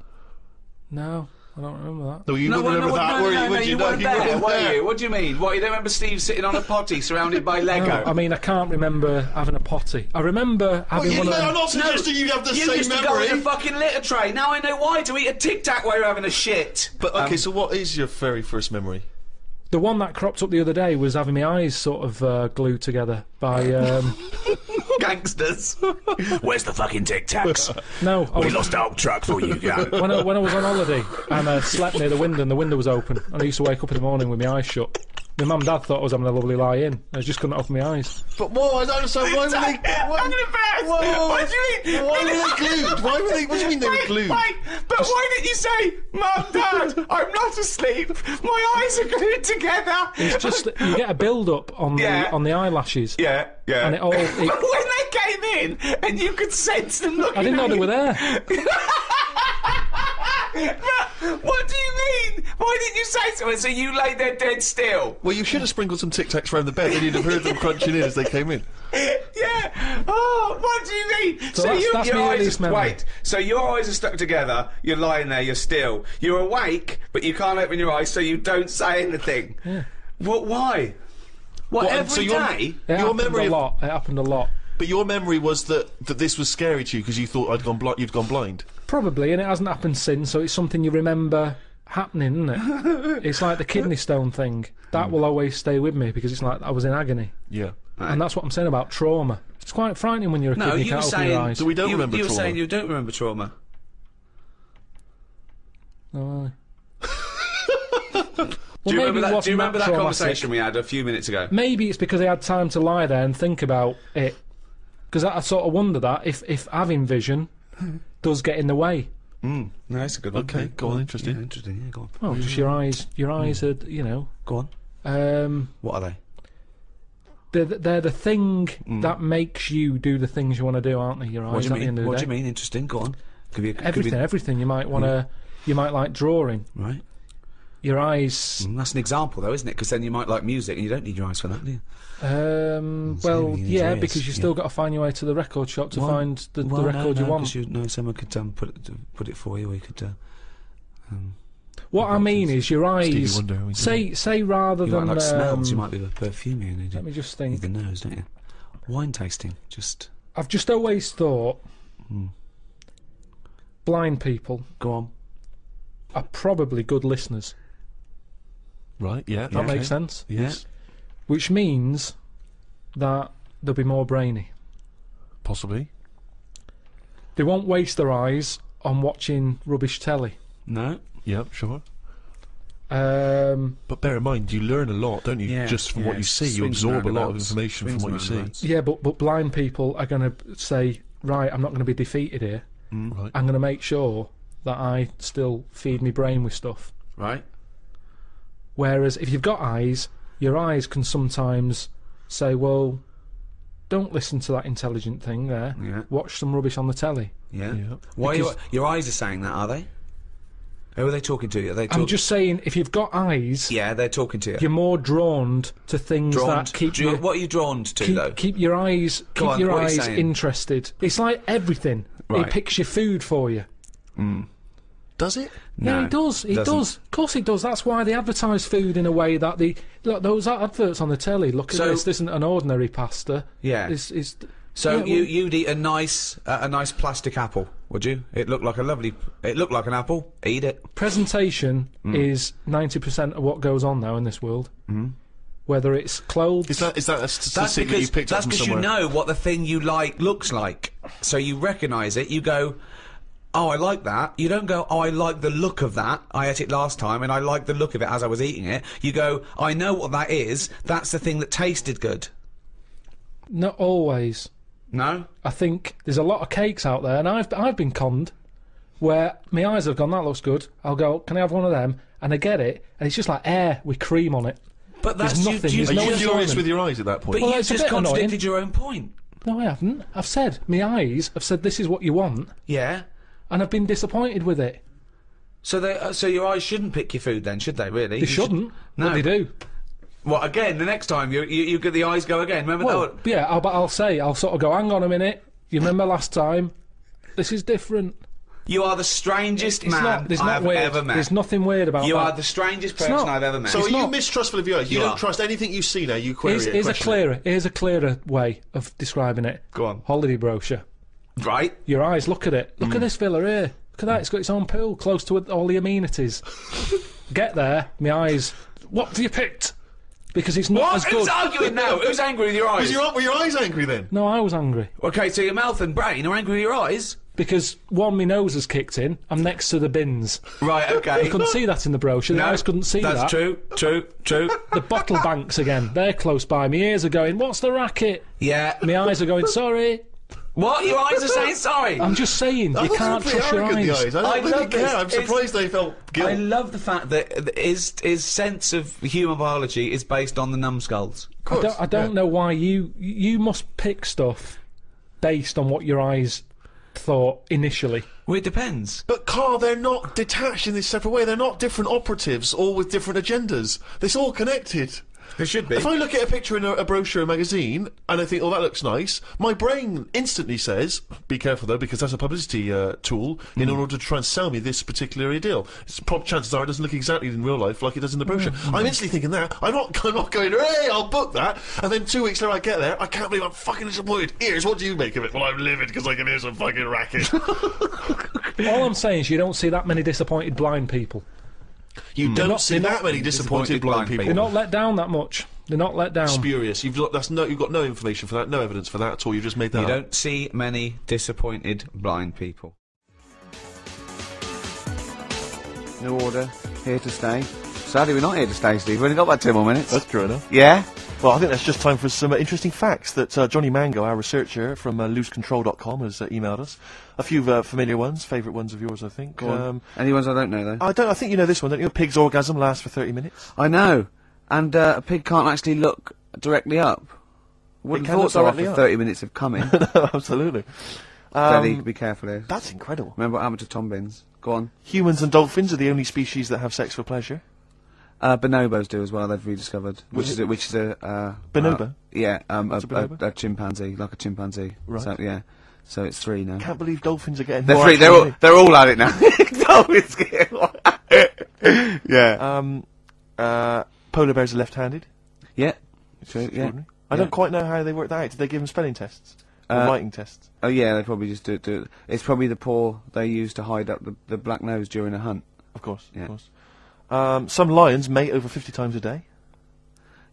No, I don't remember that. No, you no, wouldn't no, remember no, that, no, were no, you? No, would you, no, you, you weren't there, were you? What do you mean? What, you don't remember Steve sitting on a potty surrounded by Lego? No, I mean, I can't remember having a potty. I remember having well, you, one no, of I'm not suggesting no, you have the you same used memory. You used to go in a fucking litter tray. Now I know why, to eat a Tic Tac while you're having a shit. But, okay, um, so what is your very first memory? The one that cropped up the other day was having my eyes sort of uh, glued together by um... gangsters. Where's the fucking Tic Tacs? No, I we was... lost our track for you guys. When I, when I was on holiday and I slept near the window and the window was open, and I used to wake up in the morning with my eyes shut. My mum and dad thought I was having a lovely lie in. I just couldn't open my eyes. But what? I don't understand. Why were they? What, I'm gonna burst. Whoa, what do you mean? Why were they glued? Why were they? What do you mean they were glued? Wait, but just... why did you say, Mum, Dad? I'm not asleep. My eyes are glued together. It's just you get a build-up on yeah. the on the eyelashes. Yeah, yeah. And it all. It... But when they came in, and you could sense them looking. I didn't know at they you. were there. But what do you mean? Why didn't you say to us, so you lay there dead still? Well, you should have sprinkled some Tic Tacs around the bed, and you'd have heard them crunching in as they came in. Yeah. Oh, what do you mean? So, so that's, you, that's your eyes are, wait. So your eyes are stuck together. You're lying there. You're still. You're awake, but you can't open your eyes, so you don't say anything. Yeah. What? Why? What? What every so your, day. It your memory a lot. It happened a lot. But your memory was that that this was scary to you because you thought I'd gone bl you'd gone blind. Probably, and it hasn't happened since, so it's something you remember happening, isn't it? It's like the kidney stone thing. That mm. will always stay with me because it's like I was in agony. Yeah. Right. And that's what I'm saying about trauma. It's quite frightening when you're a no, kid you can't open your eyes. No, you were saying we don't you, remember you trauma. You were saying you don't remember trauma. Oh, I... Well, do you remember that, do you remember that conversation we had a few minutes ago? Maybe it's because I had time to lie there and think about it. Because I, I sort of wonder that if, if having vision does get in the way. Mm. No, that's a good one. Okay, okay. Go on, interesting. Yeah, interesting, yeah, go on. Well, just your eyes, your eyes mm. are, you know. Go on. Um, what are they? They're, they're the thing mm. that makes you do the things you want to do, aren't they, your eyes? What do you mean? What do you mean, interesting? Go on. Could be a, everything, could be... everything. You might want to, yeah. you might like drawing. Right. Your eyes. Mm, that's an example, though, isn't it? Because then you might like music, and you don't need your eyes for that, do you? Um, well, yeah, ears. because you still yeah. got to find your way to the record shop to well, find the, well, the record no, no, you want. You, no, someone could um, put it put it for you, or you could. Uh, um, what I mean is your eyes. Wonder, say, say rather you than like um, smells, you might be a perfume. You need let me just think. You need the nose, don't you? Wine tasting, just. I've just always thought. Mm. Blind people. Go on. Are probably good listeners. Right, yeah. That okay. makes sense. Yes. Which means that they'll be more brainy. Possibly. They won't waste their eyes on watching rubbish telly. No. Yep, sure. Um, but bear in mind, you learn a lot, don't you? Yeah, just from yeah, what you see, you absorb a lot of information from what you see. Roads. Yeah, but, but blind people are going to say, right, I'm not going to be defeated here. Mm, right. I'm going to make sure that I still feed my brain with stuff. Right. Whereas if you've got eyes, your eyes can sometimes say, well, don't listen to that intelligent thing there. Yeah. Watch some rubbish on the telly. Yeah. yeah. Why you, your eyes are saying that, are they? Who are they talking to? Are they talk I'm just saying, if you've got eyes... Yeah, they're talking to you. You're more drawn to things drawn that keep you... Your, what are you drawn to, keep, though? Keep your eyes, keep on, your eyes interested. It's like everything. Right. It picks your food for you. Mm. Does it? No, yeah, it does. It doesn't. does. Of course, it does. That's why they advertise food in a way that the look those adverts on the telly. Look at so, this. This isn't an ordinary pasta. Yeah. It's, it's, so yeah, you well, you'd eat a nice uh, a nice plastic apple, would you? It looked like a lovely. It looked like an apple. Eat it. Presentation mm. is ninety percent of what goes on now in this world. Mm. Whether it's clothes. Is that is that a statistic that you picked up from somewhere? That's because you know what the thing you like looks like, so you recognise it. You go. Oh, I like that. You don't go, oh, I like the look of that. I ate it last time and I like the look of it as I was eating it. You go, I know what that is. That's the thing that tasted good. Not always. No? I think there's a lot of cakes out there, and I've, I've been conned, where my eyes have gone, that looks good. I'll go, can I have one of them? And I get it, and it's just like air with cream on it. But that's... There's nothing. You, you, Are no you furious with your eyes at that point? But well, you've just contradicted your own point. No, I haven't. I've said, my eyes have said, this is what you want. Yeah. And I've been disappointed with it. So they, uh, so your eyes shouldn't pick your food then, should they? Really? They shouldn't. Should, no, they do. Well, again, the next time you you, you get the eyes go again. Remember well, that? One? Yeah, I'll, but I'll say I'll sort of go. Hang on a minute. You remember last time? This is different. You are the strangest it's man not, there's I not have weird. ever met. There's nothing weird about you that. You are the strangest person I've ever met. So it's are not. you mistrustful of your eyes? You, you don't trust anything you see now. You query here's, it. Here's a clearer. It. Here's a clearer way of describing it. Go on. Holiday brochure. Right. Your eyes, look at it. Look mm. at this villa here. Look at that, it's got its own pool, close to all the amenities. Get there, my eyes What have you picked? Because it's not what? as good. Who's arguing now? Who's angry with your eyes? Was your, were your eyes angry then? No, I was angry. Okay, so your mouth and brain are angry with your eyes? Because, one, my nose has kicked in. I'm next to the bins. Right, okay. I couldn't see that in the brochure. No, the eyes couldn't see that's that. That's true, true, true. The bottle banks again. They're close by. My ears are going, what's the racket? Yeah. My eyes are going, sorry. What? Your eyes are saying sorry? I'm just saying, you can't trust your eyes. eyes. I, I love this. I'm surprised they felt guilt. I love the fact that his, his sense of human biology is based on the numbskulls. Of course. I don't, I don't yeah. know why you... You must pick stuff based on what your eyes thought initially. Well, it depends. But, Carl, they're not detached in this separate way. They're not different operatives, all with different agendas. They're all connected. They should be. If I look at a picture in a, a brochure or a magazine, and I think, oh, that looks nice, my brain instantly says, be careful, though, because that's a publicity uh, tool mm. in order to try and sell me this particular deal. It's prob chances are it doesn't look exactly in real life like it does in the brochure. Mm. I'm instantly thinking that. I'm not, I'm not going, hey, I'll book that. And then two weeks later I get there, I can't believe I'm fucking disappointed. Ears, what do you make of it? Well, I'm livid because I can hear some fucking racket. All I'm saying is you don't see that many disappointed blind people. You mm. don't not, see that many disappointed, disappointed blind people. They're not let down that much. They're not let down. Spurious. You've got, that's no, you've got no information for that, no evidence for that at all. You've just made that You up. Don't see many disappointed blind people. New order. Here to stay. Sadly, we're not here to stay, Steve. We've only got about two more minutes. That's true enough. Yeah? Well, I think that's just time for some uh, interesting facts that uh, Johnny Mango, our researcher from uh, lose control dot com, has uh, emailed us. A few uh, familiar ones, favourite ones of yours, I think. Um, Any ones I don't know, though? I don't. I think you know this one, don't you? A pig's orgasm lasts for thirty minutes. I know, and uh, a pig can't actually look directly up. Wouldn't thought so after thirty minutes of coming. No, absolutely. Daddy, um, be careful here. That's incredible. Remember what happened to Tombins? Go on. Humans and dolphins are the only species that have sex for pleasure. Uh, bonobos do as well. They've rediscovered, which is, is a, which is a uh, bonobo. Uh, yeah, um, a, a, bonobo? A, a chimpanzee, like a chimpanzee. Right. So, yeah, so it's three now. Can't believe dolphins are getting. They're more three. They're all, they're all at it now. Dolphins get more at it. Yeah. Um, uh, polar bears are left-handed. Yeah. True, yeah. I don't yeah. quite know how they work that out. Did they give them spelling tests? Uh, writing tests. Oh yeah, they probably just do it, do it. It's probably the paw they use to hide up the, the black nose during a hunt. Of course. Yeah. Of course. Um, some lions mate over fifty times a day.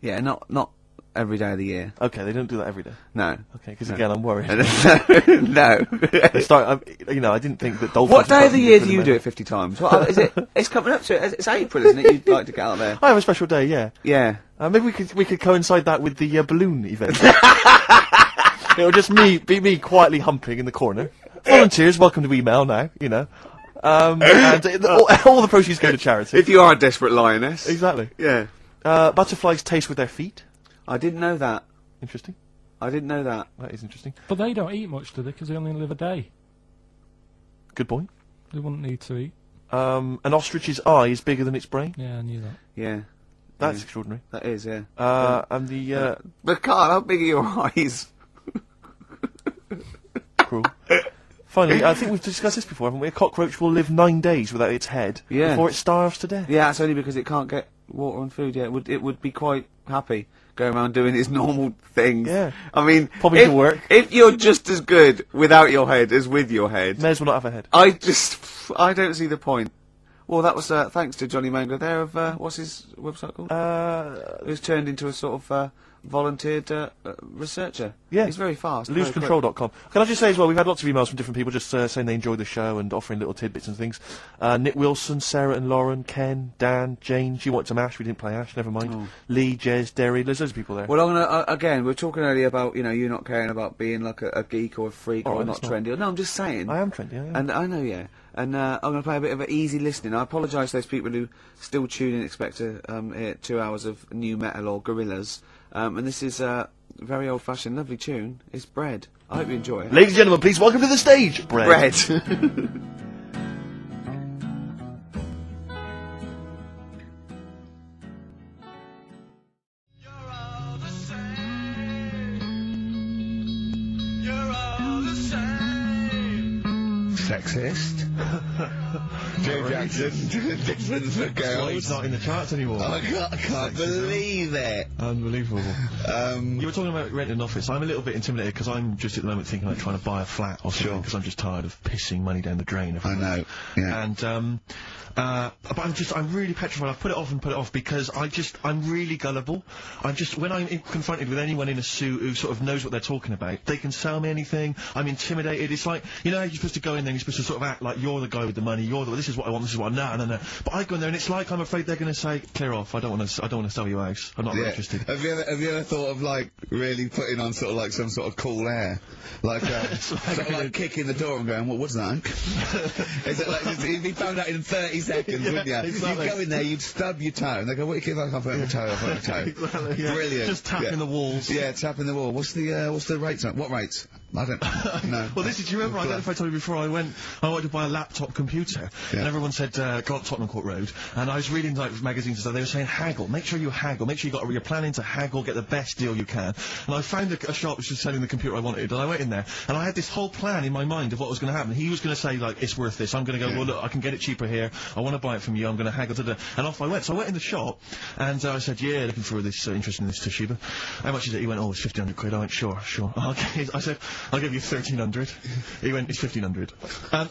Yeah, not not every day of the year. Okay, they don't do that every day. No. Okay, because no. again, I'm worried. No. They start, I'm, you know, I didn't think that dolphins. What day of the year do you do it fifty times? What is it? It's coming up to it. It's April, isn't it? You'd like to get out there. I have a special day. Yeah. Yeah. Uh, maybe we could we could coincide that with the uh, balloon event. It'll just me be me quietly humping in the corner. Volunteers, welcome to email now. You know. Um, and uh, all, all the proceeds go to charity. If you are a desperate lioness. Exactly. Yeah. Uh, butterflies taste with their feet. I didn't know that. Interesting. I didn't know that. That is interesting. But they don't eat much, do they? Because they only live a day. Good point. They wouldn't need to eat. Um, an ostrich's eye is bigger than its brain. Yeah, I knew that. Yeah. That's yeah. extraordinary. That is, yeah. Uh, yeah. And the, uh... But Carl, how big are your eyes? Cruel. Finally, I think we've discussed this before, haven't we? A cockroach will live nine days without its head yeah. before it starves to death. Yeah, that's only because it can't get water and food yet. It would, it would be quite happy going around doing its normal things. Yeah. I mean... Probably if, could work. If you're just as good without your head as with your head... May as well not have a head. I just... I don't see the point. Well, that was, uh, thanks to Johnny Mangler there of, uh, what's his website called? Uh... It was turned into a sort of, uh... volunteered uh, uh, researcher. Yeah. He's very fast. lose control dot com. Can I just say as well, we've had lots of emails from different people just uh, saying they enjoyed the show and offering little tidbits and things. Uh, Nick Wilson, Sarah and Lauren, Ken, Dan, Jane, she wanted some Ash, we didn't play Ash, never mind. Oh. Lee, Jez, Derry, there's loads of people there. Well, I'm gonna, uh, again, we were talking earlier about, you know, you not caring about being like a, a geek or a freak oh, or not trendy. Not. No, I'm just saying. I am trendy, I am. And I know, yeah. And uh, I'm going to play a bit of an easy listening. I apologise to those people who still tune in and expect to um, hear two hours of new metal or gorillas. Um, and this is a uh, very old-fashioned, lovely tune. It's Bread. I hope you enjoy it. Ladies and gentlemen, please welcome to the stage, Bread. Bread. You're all the same. You're all the same. Sexist. Joe Jackson. Difference for girls. He's not in the charts anymore. Oh, I can't, I can't believe it. Unbelievable. Um, you were talking about renting an office. I'm a little bit intimidated because I'm just at the moment thinking about trying to buy a flat or something because sure. I'm just tired of pissing money down the drain. I know. Yeah. And um, uh, but I'm just I'm really petrified. I've put it off and put it off because I just I'm really gullible. I'm just when I'm confronted with anyone in a suit who sort of knows what they're talking about, they can sell me anything. I'm intimidated. It's like you know how you're supposed to go in there. You're supposed to sort of act like you're the guy with the money. You're the this is what I want. This is what I know. No, no, no. But I go in there and it's like I'm afraid they're going to say clear off. I don't want to. I don't want to sell your house. I'm not yeah. interested. Have you ever Have you ever thought of like really putting on sort of like some sort of cool air, like, uh, like sort of like kicking the door and going, well, what was that? Is it like you'd be found out in thirty seconds, yeah, wouldn't you? Exactly. You'd go in there, you'd stub your toe, and they go, what are you kidding? Like, I've hurt my toe, I've hurt my toe. Exactly, yeah. Brilliant. Just tapping yeah. the walls. Yeah, tapping the wall. What's the uh, What's the rates? What rates? I don't know. Well, this is, do you remember, I don't know if I told you before, I went, I wanted to buy a laptop computer, yeah. and everyone said, uh, go up Tottenham Court Road, and I was reading, like, magazines and stuff, they were saying, haggle, make sure you haggle, make sure you got, you're planning to haggle, get the best deal you can, and I found a, a shop which was selling the computer I wanted, and I went in there, and I had this whole plan in my mind of what was going to happen. He was going to say, like, it's worth this, I'm going to go, yeah. well, look, I can get it cheaper here, I want to buy it from you, I'm going to haggle, da, da, and off I went. So I went in the shop, and uh, I said, yeah, looking for this, uh, interested in this Toshiba. How much is it? He went, oh, it's fifteen hundred quid. I went, sure, sure. Okay. I said, I'll give you thirteen hundred. He went, it's fifteen hundred. And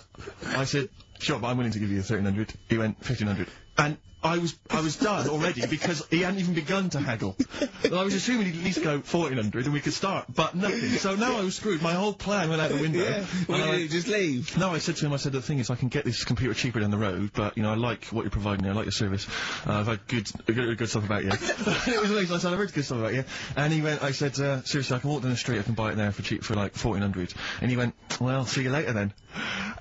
I said, sure, but I'm willing to give you thirteen hundred. He went, fifteen hundred. And I was, I was done already because he hadn't even begun to haggle. And I was assuming he'd at least go fourteen hundred and we could start, but nothing. So now I was screwed. My whole plan went out the window. Yeah. Well, you I, just leave? No, I said to him, I said, the thing is, I can get this computer cheaper down the road, but, you know, I like what you're providing here, I like your service. Uh, I've had good, good, good stuff about you. It was amazing. I said, I've heard good stuff about you. And he went, I said, uh, seriously, I can walk down the street, I can buy it there for cheap, for like fourteen hundred. And he went, well, see you later then.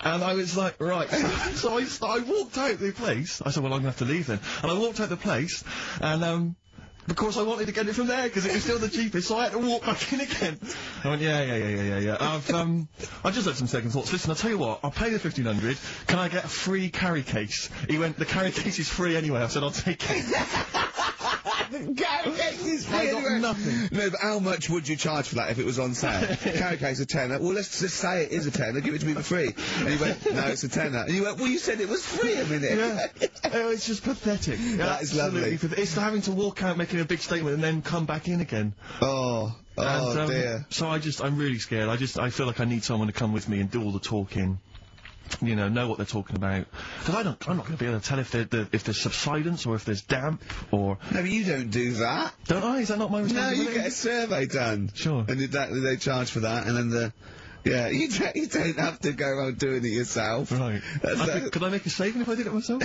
And I was like, right. So I, I walked out the place. I said, well, I'm going to have to leave then. And I walked out the place, and, um, of course I wanted to get it from there, because it was still the cheapest, so I had to walk back in again. I went, yeah, yeah, yeah, yeah, yeah, yeah. I've, um, I just had some second thoughts. Listen, I'll tell you what, I'll pay the fifteen hundred, can I get a free carry case? He went, the carry case is free anyway. I said, I'll take it. Carrot case is free. I got anywhere. Nothing. No, but how much would you charge for that if it was on sale? Carrot case a tenner. Well, let's just say it is a tenner. Give it to me for free. And he went, no, it's a tenner. And you went, well, you said it was free a minute. Yeah. Oh, it's just pathetic. Yeah, that is lovely. It's having to walk out making a big statement and then come back in again. Oh. Oh, and, um, dear. So I just, I'm really scared. I just, I feel like I need someone to come with me and do all the talking. You know, know what they're talking about. Because I don't, I'm not going to be able to tell if, they're, they're, if there's subsidence or if there's damp or... No, but you don't do that. Don't I? Is that not my responsibility? No, you get a survey done. Sure. And exactly they charge for that, and then the... Yeah, you don't, you don't have to go around doing it yourself. Right. I think, could I make a saving if I did it myself?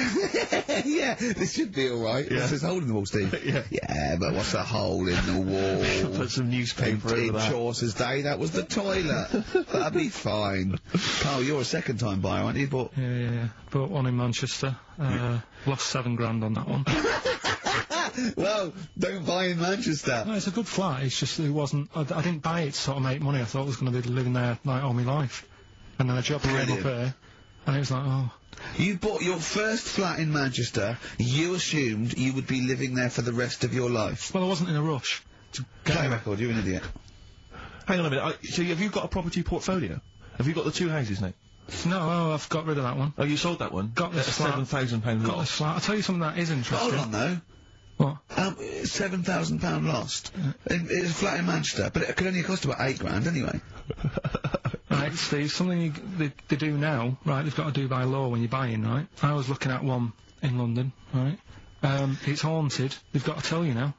Yeah, this should be all right. Yeah. This is holding the wall, Steve. Yeah. Yeah, but what's a hole in the wall? Put some newspaper in, over that. In Chaucer's day, that was the toilet. That'd be fine. Carl, you're a second-time buyer, aren't you? Bought yeah, yeah, yeah. Bought one in Manchester. Uh, yeah. Lost seven grand on that one. Well, don't buy in Manchester. No, it's a good flat, it's just it wasn't... I, I didn't buy it to sort of make money, I thought I was going to be living there, like, all my life. And then a job came up here, and it was like, oh... You bought your first flat in Manchester, you assumed you would be living there for the rest of your life. Well, I wasn't in a rush. Play record, you're an idiot. Hang on a minute, I, so have you got a property portfolio? Have you got the two houses now? No, oh, I've got rid of that one. Oh, you sold that one? Got this flat. seven thousand pound loss. Got this flat. I'll tell you something that is interesting. Hold on, though. What? Um, seven thousand pound lost. It, it's a flat in Manchester, but it could only cost about eight grand anyway. Right, Steve, something you, they, they do now, right, they've got to do by law when you're buying, right? I was looking at one in London, right? Um, it's haunted. They've got to tell you now.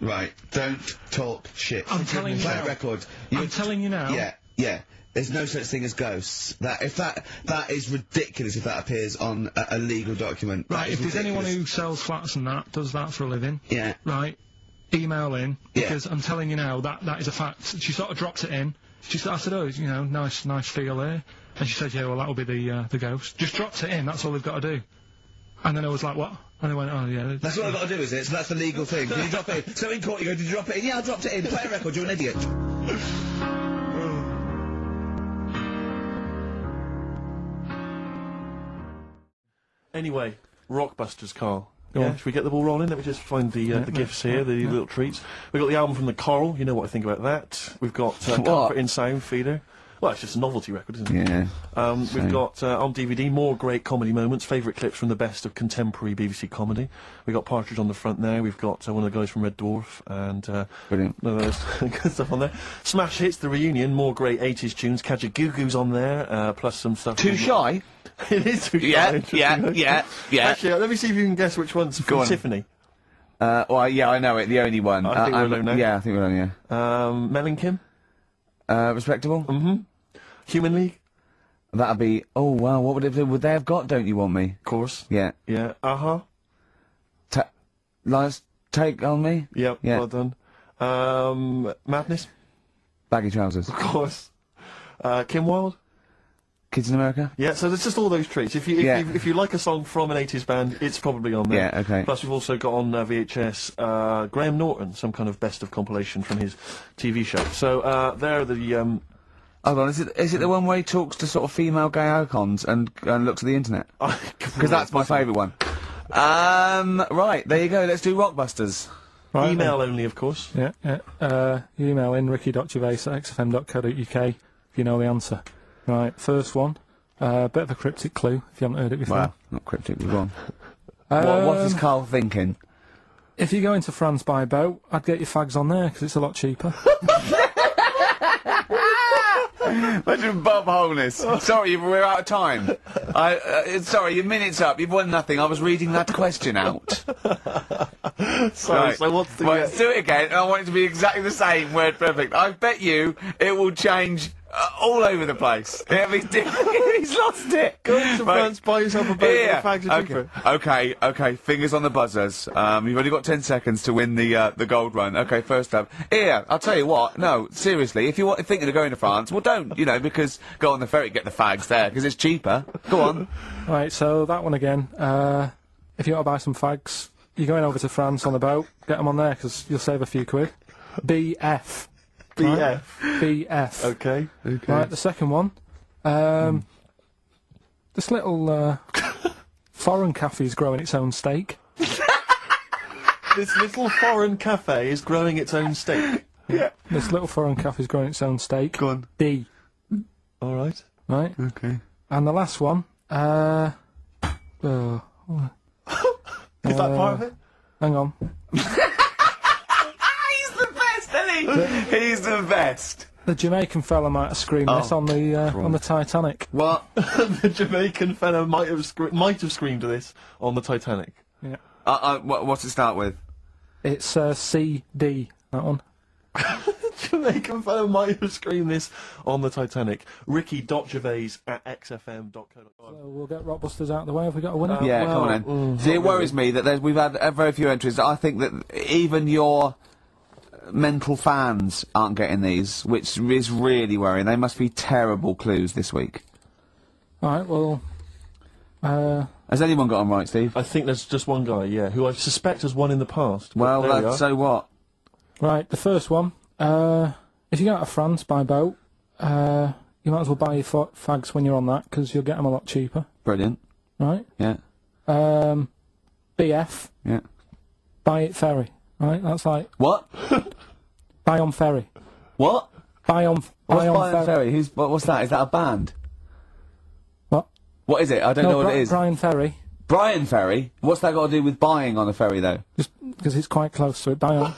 Right, don't talk shit. I'm telling you now. Record. I'm telling you now. Yeah, yeah. There's no such thing as ghosts. That if that that is ridiculous if that appears on a, a legal document. Right, if there's ridiculous. Anyone who sells flats and that does that for a living. Yeah. Right. Email in because yeah. I'm telling you now that that is a fact. She sort of dropped it in. She said, I said, oh, you know, nice nice feel there, and she said, yeah, well that'll be the uh, the ghost. Just dropped it in. That's all they've got to do. And then I was like, what? And they went, oh, yeah. That's what I've got to do, is it? So that's the legal thing. Did you drop it in? So in court you go, did you drop it in? Yeah, I dropped it in. Play a record. You're an idiot. Anyway, Rockbusters, Carl. Go yeah. on, should we get the ball rolling? Let me just find the, uh, yeah, the gifts here, yeah, the yeah. little treats. We've got the album from The Coral, you know what I think about that. We've got uh, Comfort in Sound, Feeder. Well, it's just a novelty record, isn't it? Yeah. Um, so. We've got, uh, on D V D, more great comedy moments, favourite clips from the best of contemporary B B C comedy. We've got Partridge on the front there. We've got uh, one of the guys from Red Dwarf, and uh, brilliant. None of those good stuff on there. Smash Hits, The Reunion, more great eighties tunes. Catch a Goo Goo's on there, uh, plus some stuff. Too Shy? It is Too yeah, Shy. Yeah, yeah, yeah, yeah. Actually, uh, let me see if you can guess which one's from Go on. Tiffany. Uh, well, yeah, I know it, the only one. I uh, think we're alone now. Yeah, I think we're alone, yeah. Um, Mellencamp? Uh, Respectable? Mm-hmm. Human League? That'd be... Oh, wow, what would it would they have got Don't You Want Me? Of course. Yeah. Yeah. Uh-huh. Ta Lions Take On Me? Yep, yeah. Well done. Um, Madness? Baggy Trousers. Of course. Uh, Kim Wilde? Kids in America? Yeah, so there's just all those treats. If you if, yeah. you if you like a song from an eighties band, it's probably on there. Yeah, okay. Plus we've also got on uh, V H S uh, Graham Norton, some kind of best of compilation from his T V show. So uh, there are the... Um, Hold on, is it is it the one where he talks to sort of female gay icons and, and looks at the internet? Because that's my favourite one. Um, right, there you go, let's do Rockbusters. Right, email then. Only, of course. Yeah, yeah. Uh, email in ricky dot gervais at x f m dot co dot u k if you know the answer. Right, first one. A uh, bit of a cryptic clue, if you haven't heard it before. Well, not cryptic, we've gone. um, what, what is Carl thinking? If you go into France by boat, I'd get your fags on there, because it's a lot cheaper. Imagine Bob Holness. Sorry, we're out of time. I, uh, sorry, your minute's up. You've won nothing. I was reading that question out. Sorry, right. So what's the... Well, let's do it again, and I want it to be exactly the same, word perfect. I bet you it will change... Uh, all over the place. He's lost it. Go to right. France, buy yourself a boat yeah. with a okay. okay, okay, fingers on the buzzers. Um, you've only got ten seconds to win the uh, the gold run. Okay, first up. Here, I'll tell you what, no, seriously, if you're thinking of going to France, well don't, you know, because go on the ferry, get the fags there, because it's cheaper. Go on. Right, so that one again. Uh, if you want to buy some fags, you're going over to France on the boat, get them on there, because you'll save a few quid. B F. B F. Right. B F. Okay. Okay. Right, the second one. Um, mm. This little, uh, foreign cafe is growing its own steak. This little foreign cafe is growing its own steak? Yeah. This little foreign cafe is growing its own steak. Go on. D. Alright. Right. Okay. And the last one, uh... uh is that uh, part of it? Hang on. He's the best. The Jamaican fella might have screamed oh, this on the uh, on the Titanic. What? The Jamaican fella might have scre might have screamed this on the Titanic. Yeah. Uh, uh, wh what's it start with? It's uh, C D. That one. Jamaican fella might have screamed this on the Titanic. Ricky dot gervais at x f m dot co dot u k. So we'll get Rockbusters out of the way. Have we got a winner? Uh, yeah, well, come on then. Mm, See, it worries really. me that there's, we've had uh, very few entries. I think that even your mental fans aren't getting these, which is really worrying. They must be terrible clues this week. Alright, well... Uh... Has anyone got on right, Steve? I think there's just one guy, yeah, who I suspect has won in the past. Well, that, so what? Right, the first one. Uh, if you go out of France by boat, uh, you might as well buy your fags when you're on that, because you'll get them a lot cheaper. Brilliant. Right? Yeah. Um, B F. Yeah. Buy it ferry. Right, that's like... What? Buy on ferry. What? Buy on... Buy on ferry? Who's... What, what's that? Is that a band? What? What is it? I don't no, know Bri what it is. Bryan Ferry. Bryan Ferry? What's that got to do with buying on a ferry, though? Just... because it's quite close to it. Buy on...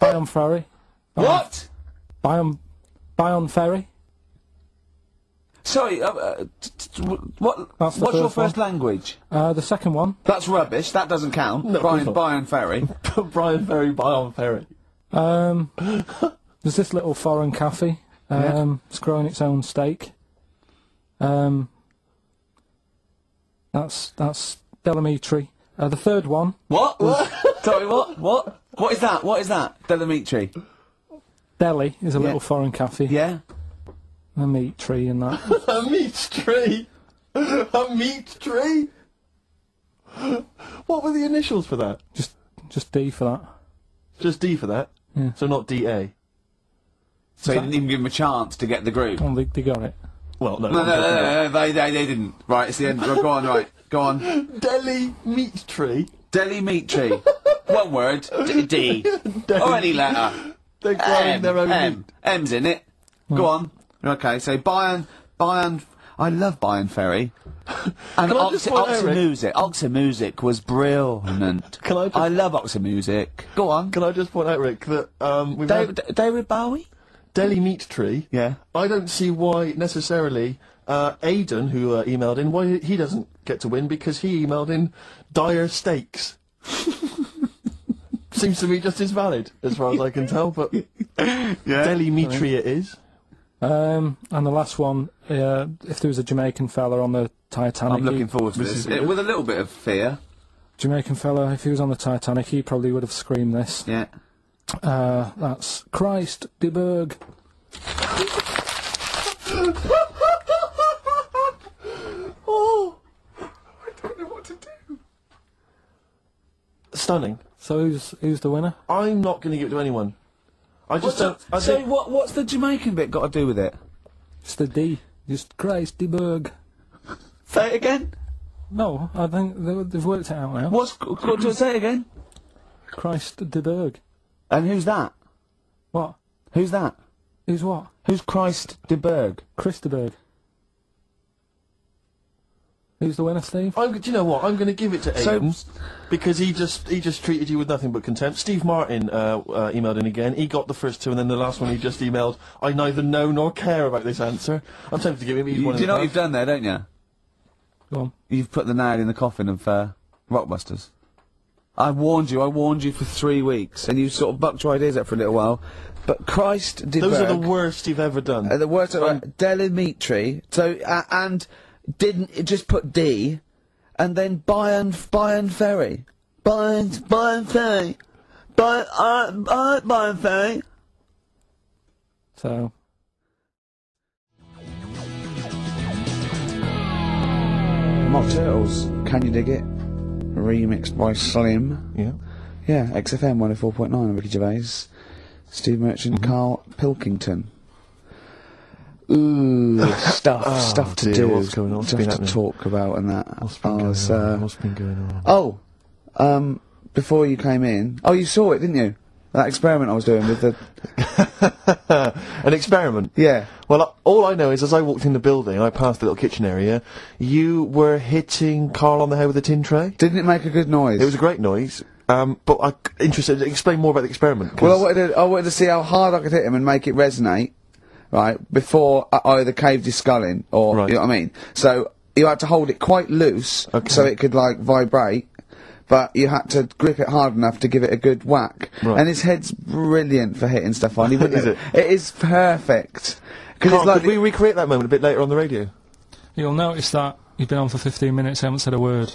buy on ferry. Buy what? On, buy on... Buy on ferry. Sorry, uh, uh, what, what's first your first one. language? Uh, the second one. That's rubbish, that doesn't count. No, Bryan, Bryan Ferry. Bryan Ferry, Bryan Ferry. Um, there's this little foreign cafe, um, yeah. it's growing its own steak. Um, that's, that's Del Amitri. Uh, the third one. What? What? Sorry, what? What? What is that? What is that? Del Amitri. Delhi is a yeah. little foreign cafe. Yeah. A meat tree and that. A meat tree? A meat tree? What were the initials for that? Just just D for that. Just D for that? Yeah. So not D A? So you didn't even give them a chance to get the group? I don't think they got it. Well, no. No, no, no, no, no, they, they, they didn't. Right, it's the end. Go on, right. Go on. Delhi meat tree? Delhi meat tree. One word. D. D. Or any letter. They're growing M, their own M. meat. M's in it. Go on. Okay, so Bryan, Bryan, I love Bryan Ferry. And Oxa, Oxa Music, Oxa Music was brilliant. Can I, just, I love Oxa Music. Go on. Can I just point out, Rick, that um, we've da had David Bowie, Del Amitri. Yeah. I don't see why necessarily uh, Aidan, who uh, emailed in, why he doesn't get to win, because he emailed in Dire Straits. Seems to be just as valid, as far as I can tell. But yeah. Del Amitri it is. Um, and the last one, uh, if there was a Jamaican fella on the Titanic... I'm looking forward to this. It, with a little bit of fear. Jamaican fella, if he was on the Titanic, he probably would have screamed this. Yeah. Uh, that's Christ de Burgh. Oh! I don't know what to do. Stunning. So who's, who's the winner? I'm not going to give it to anyone. I just don't, I so what? What's the Jamaican bit got to do with it? It's the D. Just Christ de Burgh. Say it again. No, I think they've worked it out now. What's got to say it again? Christ de Burgh. And who's that? What? Who's that? Who's what? Who's Christ de Burgh? Chris de Burgh. Who's the winner, Steve? I'm, do you know what? I'm going to give it to Ames, so, because he just he just treated you with nothing but contempt. Steve Martin uh, uh, emailed in again. He got the first two, and then the last one he just emailed. I neither know nor care about this answer. I'm tempted to give him. He's you, one do you know what you've done there, don't you? Go on. You've put the nail in the coffin of uh, Rockbusters. I warned you. I warned you for three weeks, and you sort of bucked your ideas up for a little while. But Christ de Burgh. Those are the worst you've ever done. Uh, the worst. Um, Del Amitri. So uh, and. Didn't it just put D, and then Bryan Bryan Ferry, Bryan Bryan Ferry, Bryan uh, Bryan Ferry. So. Mock Turtles, Can You Dig It? Remixed by Slim. Yeah. Yeah. X F M one oh four point nine. Ricky Gervais, Steve Merchant, mm-hmm. Karl Pilkington. Ooh, stuff, oh, stuff to dear. do, What's going on? What's stuff to talk about and that. What's been, going was, uh, on? What's been going on? Oh, um, before you came in, oh, you saw it, didn't you? That experiment I was doing with the... An experiment? Yeah. Well, uh, all I know is as I walked in the building, I passed the little kitchen area, you were hitting Carl on the head with a tin tray? Didn't it make a good noise? It was a great noise. Um, but I'm interested, explain more about the experiment. Well, I wanted, to, I wanted to see how hard I could hit him and make it resonate. Right, before I either caved his skull in, or, right. you know what I mean? So, you had to hold it quite loose, okay. so it could, like, vibrate, but you had to grip it hard enough to give it a good whack. Right. And his head's brilliant for hitting stuff on, wouldn't is it? It is perfect. Cause Can't, it's like could we recreate that moment a bit later on the radio? You'll notice that you've been on for fifteen minutes, haven't said a word.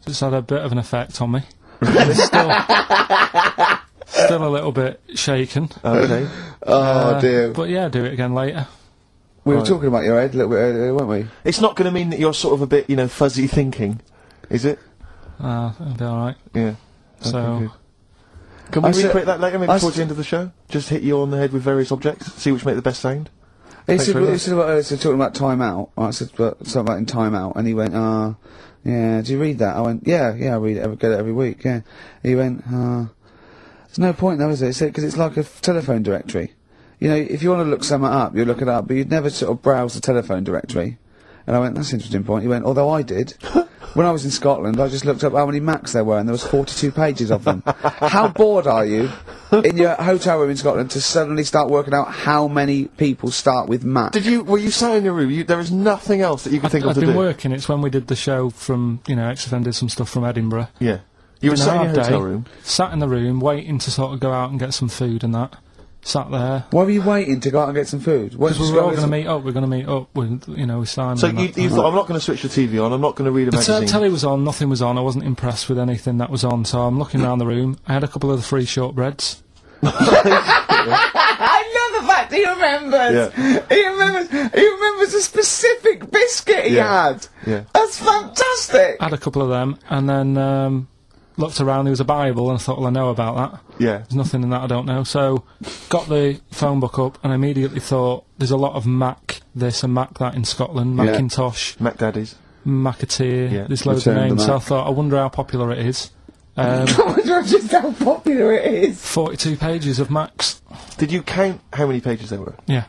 So it's had a bit of an effect on me. It's still... Still a little bit shaken. Okay. Oh, uh, dear. But yeah, do it again later. We right. were talking about your head a little bit earlier, weren't we? It's not going to mean that you're sort of a bit, you know, fuzzy thinking, is it? Uh, it'll be alright. Yeah. So... Okay, can we recreate that later, maybe I towards the end of the show? Just hit you on the head with various objects, see which make the best sound? He said, we talking about time out. I said, but, something about in time out, and he went, uh, yeah, do you read that? I went, yeah, yeah, I read it, I get it every week, yeah. He went, uh... There's no point though, is it? Because it's like a f telephone directory. You know, if you want to look something up, you look it up, but you'd never sort of browse the telephone directory. And I went, that's an interesting point. He went, although I did. When I was in Scotland, I just looked up how many Macs there were, and there was forty-two pages of them. How bored are you, in your hotel room in Scotland, to suddenly start working out how many people start with Mac? Did you, were you sat in your room, you, there was nothing else that you could I think of to do? I've been working, it's when we did the show from, you know, X F M did some stuff from Edinburgh. Yeah. You were sat in your hotel room? Sat in the room, waiting to sort of go out and get some food and that. Sat there. Why were you waiting to go out and get some food? Because we were all going to meet up, we we're going to meet up with, you know, with Simon. So you, you thought, I'm not going to switch the T V on, I'm not going to read a magazine. The telly was on, nothing was on, I wasn't impressed with anything that was on, so I'm looking around the room, I had a couple of the free shortbreads. I love the fact he remembers! Yeah. He remembers he remembers a specific biscuit he yeah. had! Yeah. That's fantastic! I had a couple of them, and then, um... looked around, there was a Bible, and I thought, well, I know about that. Yeah. There's nothing in that I don't know. So, got the phone book up, and immediately thought, there's a lot of Mac this and Mac that in Scotland. Yeah. Macintosh. Mac Daddies. Macateer. Yeah. There's loads Return of names. So I thought, I wonder how popular it is. Um, I wonder just how popular it is. forty-two pages of Macs. Did you count how many pages there were? Yeah.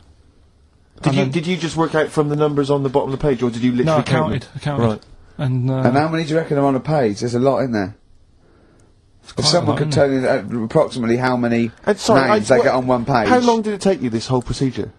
Did you, did you just work out from the numbers on the bottom of the page, or did you literally no, I count counted, them? I counted. Right. And, uh, and how many do you reckon are on a page? There's a lot in there. If someone could tell you uh, approximately how many sorry, names I, what, they get on one page. How long did it take you, this whole procedure?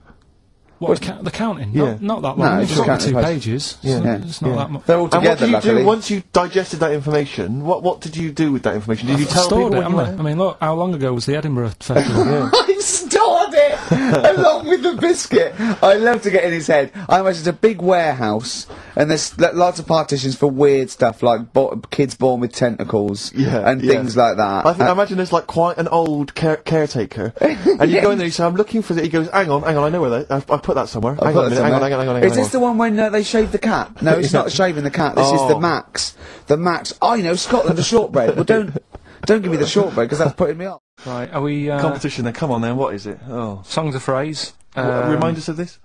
What, what ca the counting? Yeah. Not, not that long. No, it's just counting two pages. Yeah. It's yeah. not, it's not yeah. that much. They're all together, and what did you do, once you digested that information, what, what did you do with that information? Did I you tell people it, you I? I mean, look, how long ago was the Edinburgh Festival? Yeah. I stored it! Along with the biscuit! I love to get in his head. I imagine it's a big warehouse, and there's lots of partitions for weird stuff, like bo kids born with tentacles, yeah, and yeah. things like that. I, think, uh, I imagine there's, like, quite an old care caretaker, and you yeah. go in there, you say, I'm looking for it, he goes, hang on, hang on, I know where that I've, I've put that somewhere. Hang on, minute, somewhere. hang on, hang on, hang on, hang on. Is this on. the one when uh, they shave the cat? No, it's not shaving the cat. This oh. is the Max. The Max. I know, Scotland, the shortbread. Well, don't, don't give me the shortbread because that's putting me up. Right, are we, uh, competition then, come on then, what is it? Oh. Songs of Phrase. Um, remind us of this?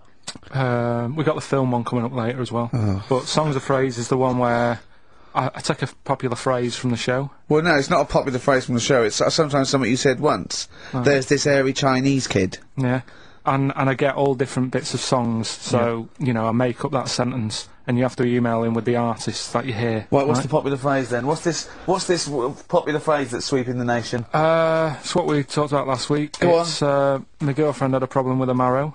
Um, we got the film one coming up later as well. Oh. But Songs of Phrase is the one where I, I take a popular phrase from the show. Well, no, it's not a popular phrase from the show. It's uh, sometimes something you said once. Oh. There's this airy Chinese kid. Yeah. And, and I get all different bits of songs, so, yeah. you know, I make up that sentence, and you have to email in with the artists that you hear. Well, what's right? the popular phrase then? What's this, what's this w popular phrase that's sweeping the nation? Uh, it's what we talked about last week. Go it's, on. uh, my girlfriend had a problem with a marrow.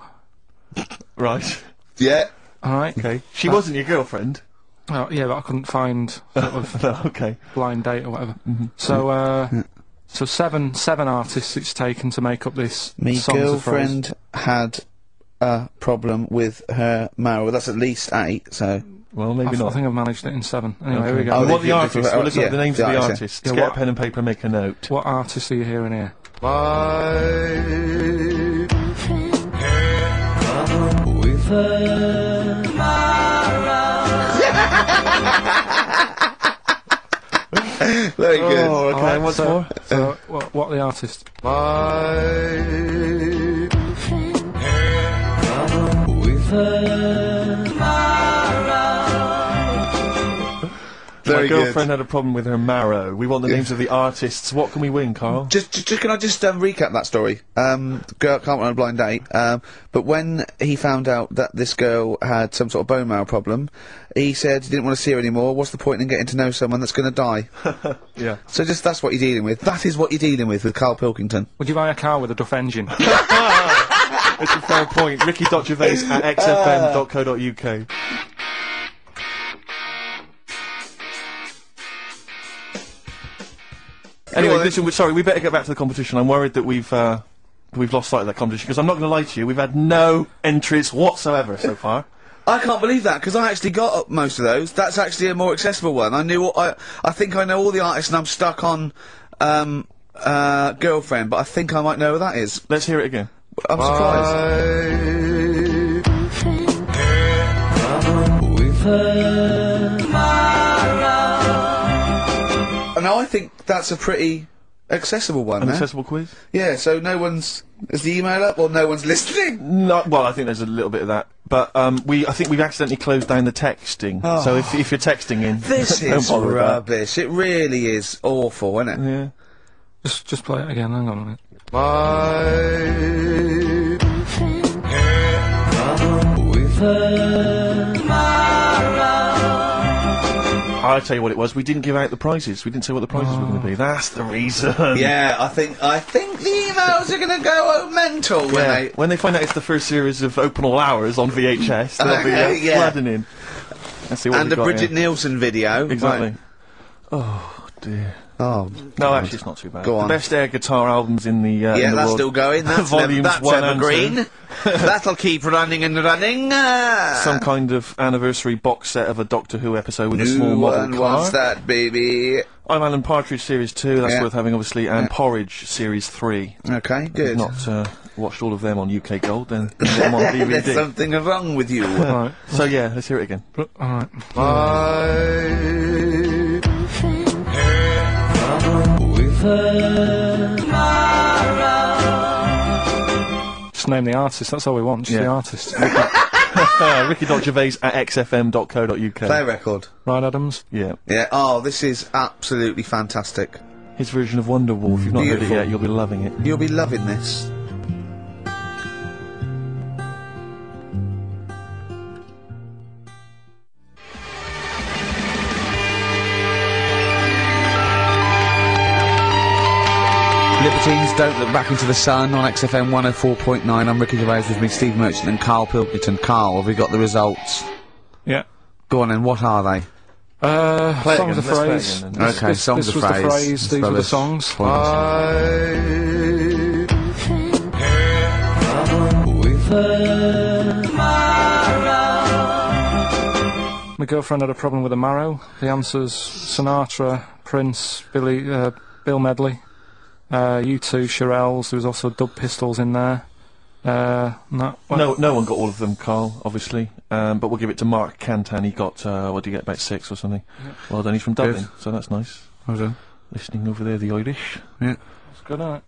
Right. Yeah. Alright. Okay. She uh, wasn't your girlfriend? Oh, yeah, but I couldn't find, sort of, no, okay. blind date or whatever. Mm-hmm. So, uh... Yeah. So seven seven artists it's taken to make up this Me songs girlfriend of had a problem with her marrow. Well, that's at least eight, so... Well, maybe I not. I think I've managed it in seven. Anyway, okay. here we go. Oh, what the artists? We'll look yeah, up the names the of the artists. artists. Yeah, Get a pen and paper and make a note. What artists are you hearing here? Bye. With her marrow. Very good. Oh, okay. Right, what's so, more? So, what, what the artist? My girlfriend had a problem with her marrow. We want the names of the artists. What can we win, Carl? Just, just can I just um, recap that story? Um, girl can't run a blind date. Um, but when he found out that this girl had some sort of bone marrow problem, he said he didn't want to see her anymore. What's the point in getting to know someone that's going to die? Yeah. So just that's what you're dealing with. That is what you're dealing with with Karl Pilkington. Would you buy a car with a Duff engine? It's a fair point. Ricky Gervais at X F M dot co dot U K. Anyway, listen, sorry, we better get back to the competition. I'm worried that we've, uh, we've lost sight of that competition, because I'm not gonna lie to you, we've had no entries whatsoever so far. I can't believe that, because I actually got up most of those. That's actually a more accessible one. I knew, I, I think I know all the artists and I'm stuck on, um, uh, Girlfriend, but I think I might know who that is. Let's hear it again. I'm surprised. Now I think that's a pretty accessible one. An eh? accessible quiz? Yeah, so no one's... Is the email up or no one's listening? No, well, I think there's a little bit of that. But, um, we- I think we've accidentally closed down the texting. Oh. So if, if you're texting in... This is rubbish. It really is awful, isn't it? Yeah. Just- just play it again, hang on a minute. Bye. I'll tell you what it was, we didn't give out the prizes. We didn't say what the prizes oh. were going to be. That's the reason. Yeah, I think- I think the emails are going to go mental, yeah. when they- When they find out it's the first series of Open All Hours on V H S, they'll be, uh, yeah. flooding in. Let's see what and the Bridget here. Nielsen video. Exactly. Right. Oh, dear. Oh, God. No, actually it's not too bad. Go on. The best air guitar albums in the, uh, yeah, in the that's world. Still going. That's, Volumes that's one evergreen. That'll keep running and running. Uh, Some kind of anniversary box set of a Doctor Who episode with a small model one car. Wants that, baby. I'm Alan Partridge Series two, that's yeah. worth having, obviously, and yeah. Porridge Series three. Okay, good. If not, uh, watched all of them on U K Gold, then them on D V D. There's something wrong with you. Right. So, yeah, let's hear it again. Alright. Bye. Just name the artist, that's all we want, just yeah. the artist. Ricky Gervais at X F M dot co dot U K. Play record. Ryan Adams? Yeah. Yeah, oh, this is absolutely fantastic. His version of Wonderwall, if you've not Beautiful. heard it yet, you'll be loving it. You'll be loving this. Liberties, Don't Look Back Into the Sun on X F M one oh four point nine. I'm Ricky Gervais, with me Stephen Merchant and Karl Pilkington. Karl, have we got the results? Yeah. Go on then, what are they? Uh, play songs of phrase. Okay, this, this, songs this of phrase. The phrase. These were the songs. I... My girlfriend had a problem with the marrow. The answers: Sinatra, Prince, Billy, uh, Bill Medley, uh, U two, Shirelles. There was also Dub Pistols in there. Uh, no, well, no, no one got all of them, Karl, obviously, um, but we'll give it to Mark Cantan. He got, uh, what do you get, about six or something? Yeah. Well done, he's from Dublin, yes. So that's nice. Well done. Listening over there, the Irish. Yeah. That's good, alright.